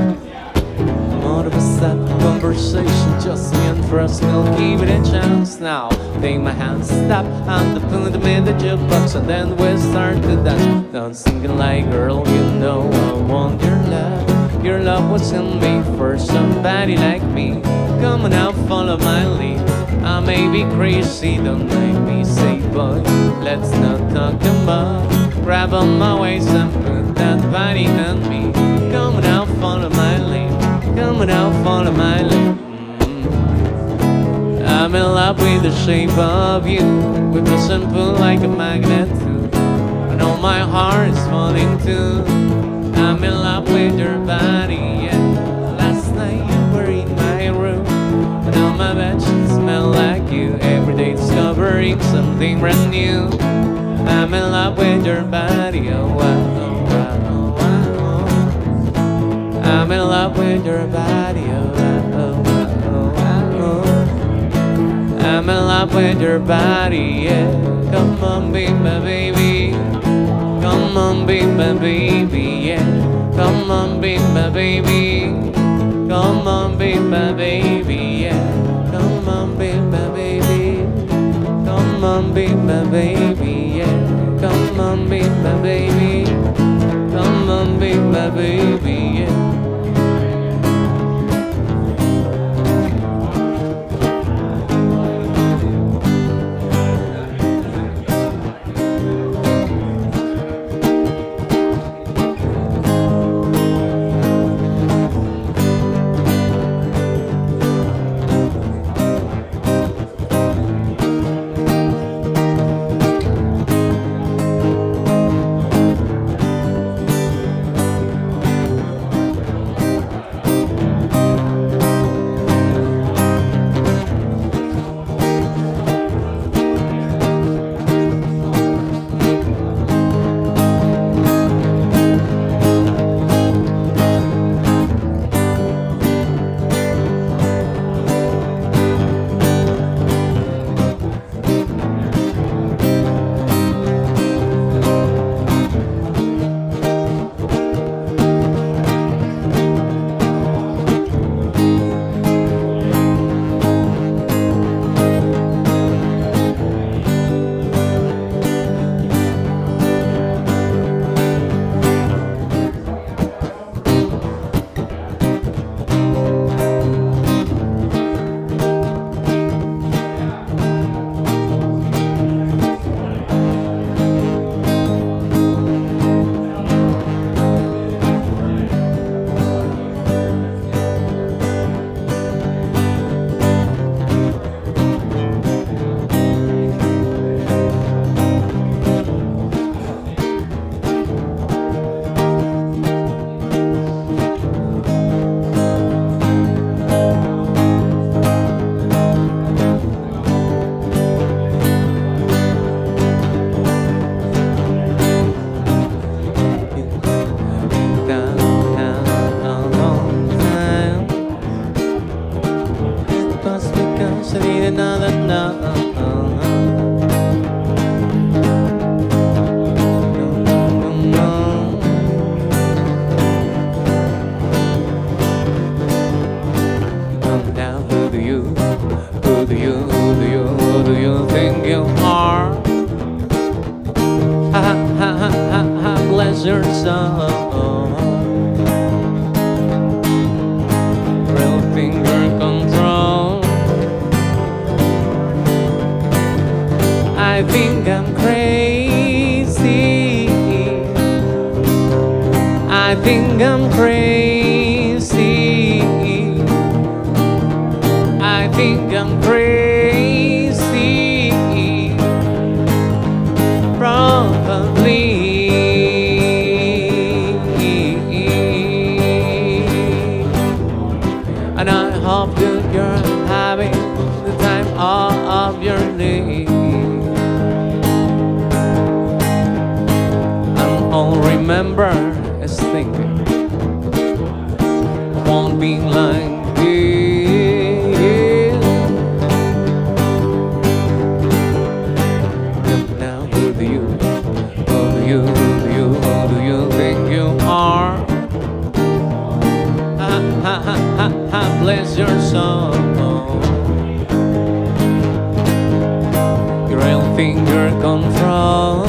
More of a sad conversation, just me and trust, we'll give it a chance now. Take my hand, stop, I'm the feeling to me in the jukebox, and then we start to dance. Don't sing it like, girl, you know I want your love. Your love was in me for somebody like me. Come on now, follow my lead. I may be crazy, don't make me say, boy, let's not talk about. Grab on my waist and put that body on me. Come on now, follow my lead. Come on out, follow my lead. Mm-hmm. I'm in love with the shape of you. We push and pull like a magnet too. I know my heart is falling too. I'm in love with your body, yeah. Last night you were in my room. I know my passions smell like you. Every day discovering something brand new. I'm in love with your body, oh wow, oh wow. I'm in love with your body, oh, oh, oh, oh, oh. I'm in love with your body, yeah. Come on, be my baby. Come on, be my baby, yeah. Come on, be my baby. Come on, be my baby, yeah. Come on, be my baby. Come on, be my baby, yeah. Come on, be my baby. Come on, be my baby, yeah. I think I'm crazy. I'm crazy. I think I'm crazy. Probably. And I hope that you're having the time of your life. And all remember is thinking won't be like this. But now who do you, who do you, do you, who do you think you are? Ha ha ha ha ha, bless your soul. Your own finger control.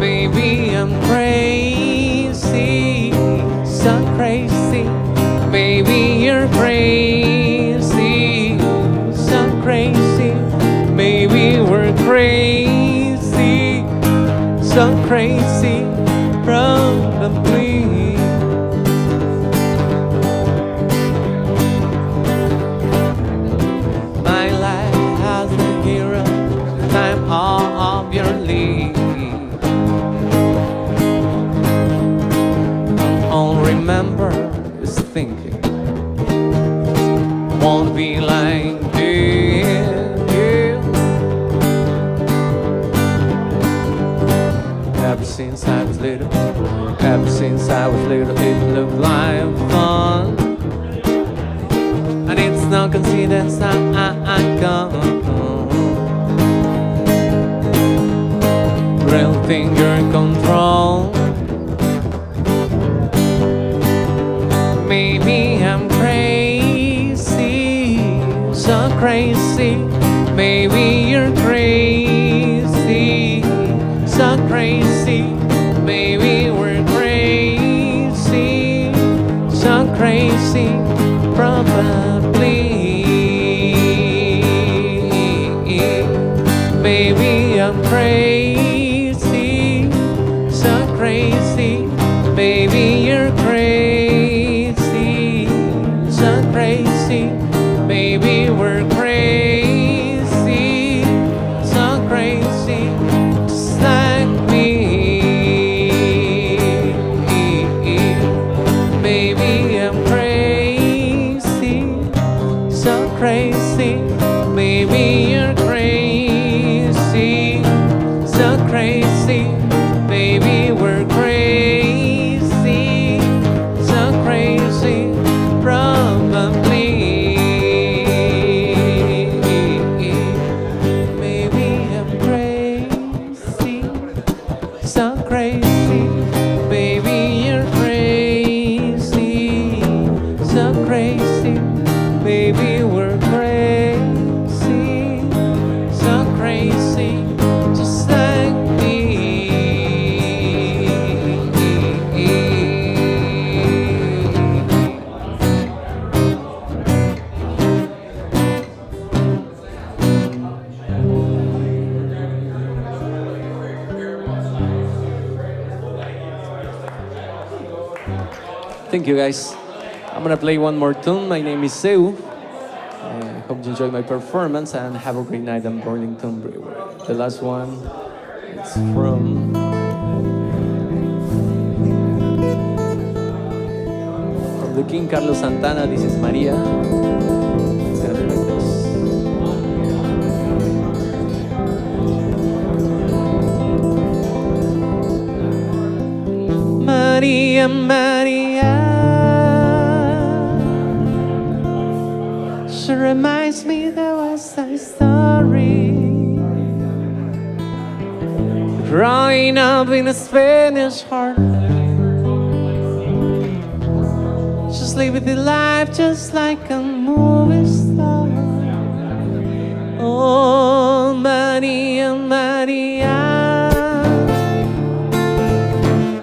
Baby, I'm crazy, so crazy. Baby, you're crazy, so crazy. Baby, we're crazy, so crazy, probably. My life has the hero, the time of your league. Remember is thinking won't be like this. Ever since I was little, ever since I was little, it looked like fun. And it's no coincidence that I, I gone. Real finger control. Baby, I'm crazy, so crazy. Baby, you're crazy, so crazy. Baby, we're crazy, so crazy, probably. Baby, I'm crazy, so crazy. Baby, you're crazy. Baby, we're crazy, so crazy, just like me. Baby, I'm crazy, so crazy. Baby, you're crazy, so crazy. Baby, we're crazy, so crazy, probably. Thank you guys. I'm gonna play one more tune. My name is Seu. I hope you enjoy my performance and have a great night at Burlington Brewery. The last one, it's from from the King Carlos Santana. This is Maria. It's gonna be like this. Maria, Maria. She reminds me that was a story. Growing up in a Spanish heart, just living the life just like a movie star. Oh, Maria, Maria.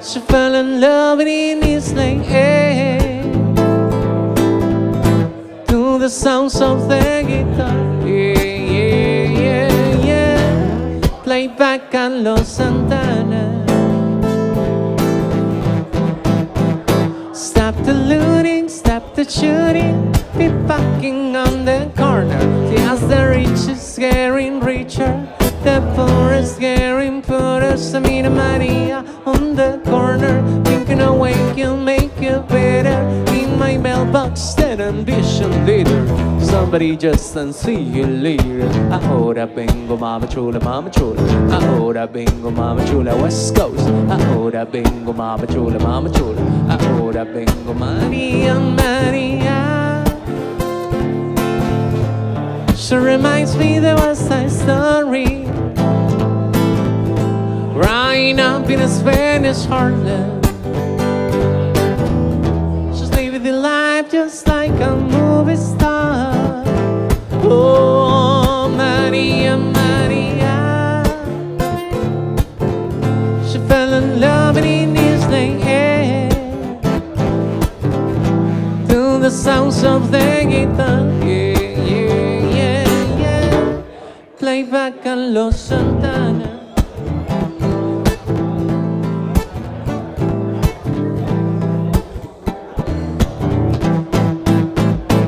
She fell in love in Islam, hey. The sounds of the guitar, yeah, yeah, yeah, yeah. Play back Carlos Santana. the looting, stop the shooting, be backing on the corner. Yes, the rich is getting richer, the poor is getting poorer. Some Maria on the corner, thinking away can make it better. In my mailbox, that ambition leader, somebody just and see you later. Ahora vengo, mama chula, mama chula. Ahora vengo, mama chula, West Coast. Ahora vengo, mama chula, mama chula. Ahora vengo, Maria, Maria. She reminds me there was a story, growing up in a Spanish heartland. She's living the life just like a movie star. Oh, Maria, Maria. She fell in love in Disney, to the sounds of the guitar. Yeah, yeah, yeah, yeah. Played by Carlos Santana.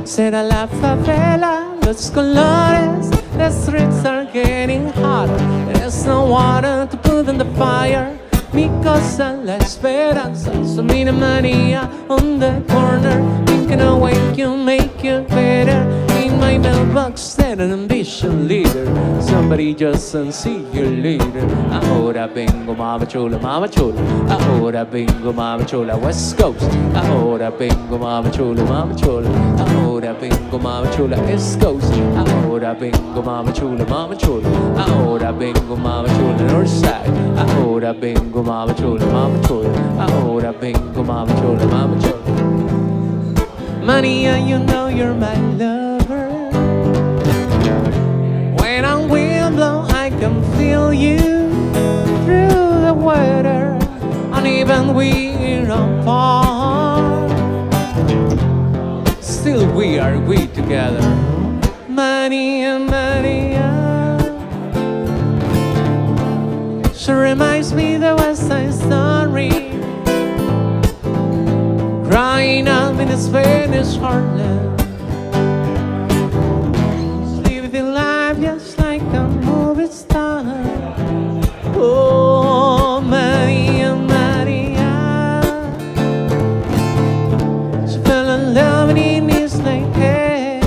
Será la favela, los colores. The streets are getting hotter. There's no water to put in the fire. Mi cosa, la esperanza. So mina Maria on the corner, thinking away you'll make it better. In my mailbox, that an ambition leader, somebody just and see you later. Ahora vengo, mama chula, mama chula. Ahora vengo, mama chula, West Coast. Ahora vengo, mama chula, mama chula. Ahora vengo, mama chula, East Coast. Ahora vengo, mama chula, mama chula. Ahora vengo, mama chula, North Side. Ahora vengo, mama chula, mama chula. Ahora vengo, mama chula, mama chula. Maria, you know you're my lover. When I'm wind blown, I can feel you through the water, and even we're apart, still we are we together. Maria, Maria. She reminds me the West Side Story, growing up in a Spanish heartland. Just like a movie star. Oh, Maria, Maria. She fell in love in his naked,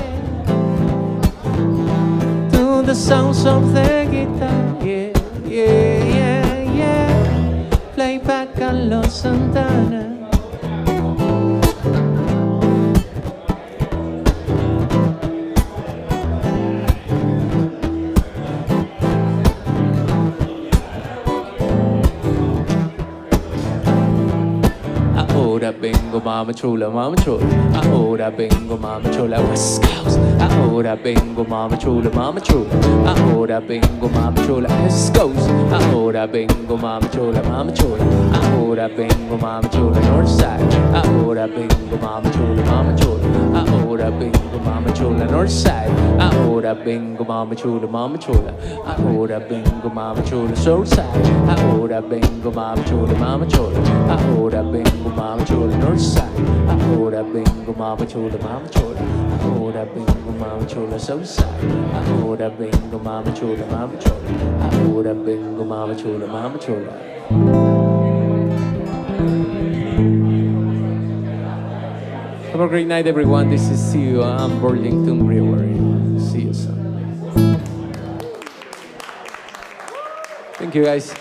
to the sounds of the guitar. Yeah, yeah, yeah, yeah. Play back Carlos Santana. Mama chula, mama chula. Ahora vengo, mama chula, West Coast. Ahora vengo, mama chula, mama chula. Ahora vengo, mama chula, East Coast. Ahora vengo, mama chula, mama chula. Ahora vengo, mama chula, North Side. Ahora vengo, mama chula, mama chula. Ahora vengo, mama chula, North Side. Ahora vengo, mama chula, mama chula. Ahora vengo, mama chula, South Side. Ahora vengo, mama chula, mama chula. Ahora vengo, mama chula, North Side. Ahora vengo, mama chula, mama chula. Ahora vengo, mama chula, South Side. Ahora vengo, mama chula, mama chula. Ahora vengo, mama chula, mama chula. Have a great night, everyone. This is Seu and Burlington Brewery. See you soon. Thank you, guys.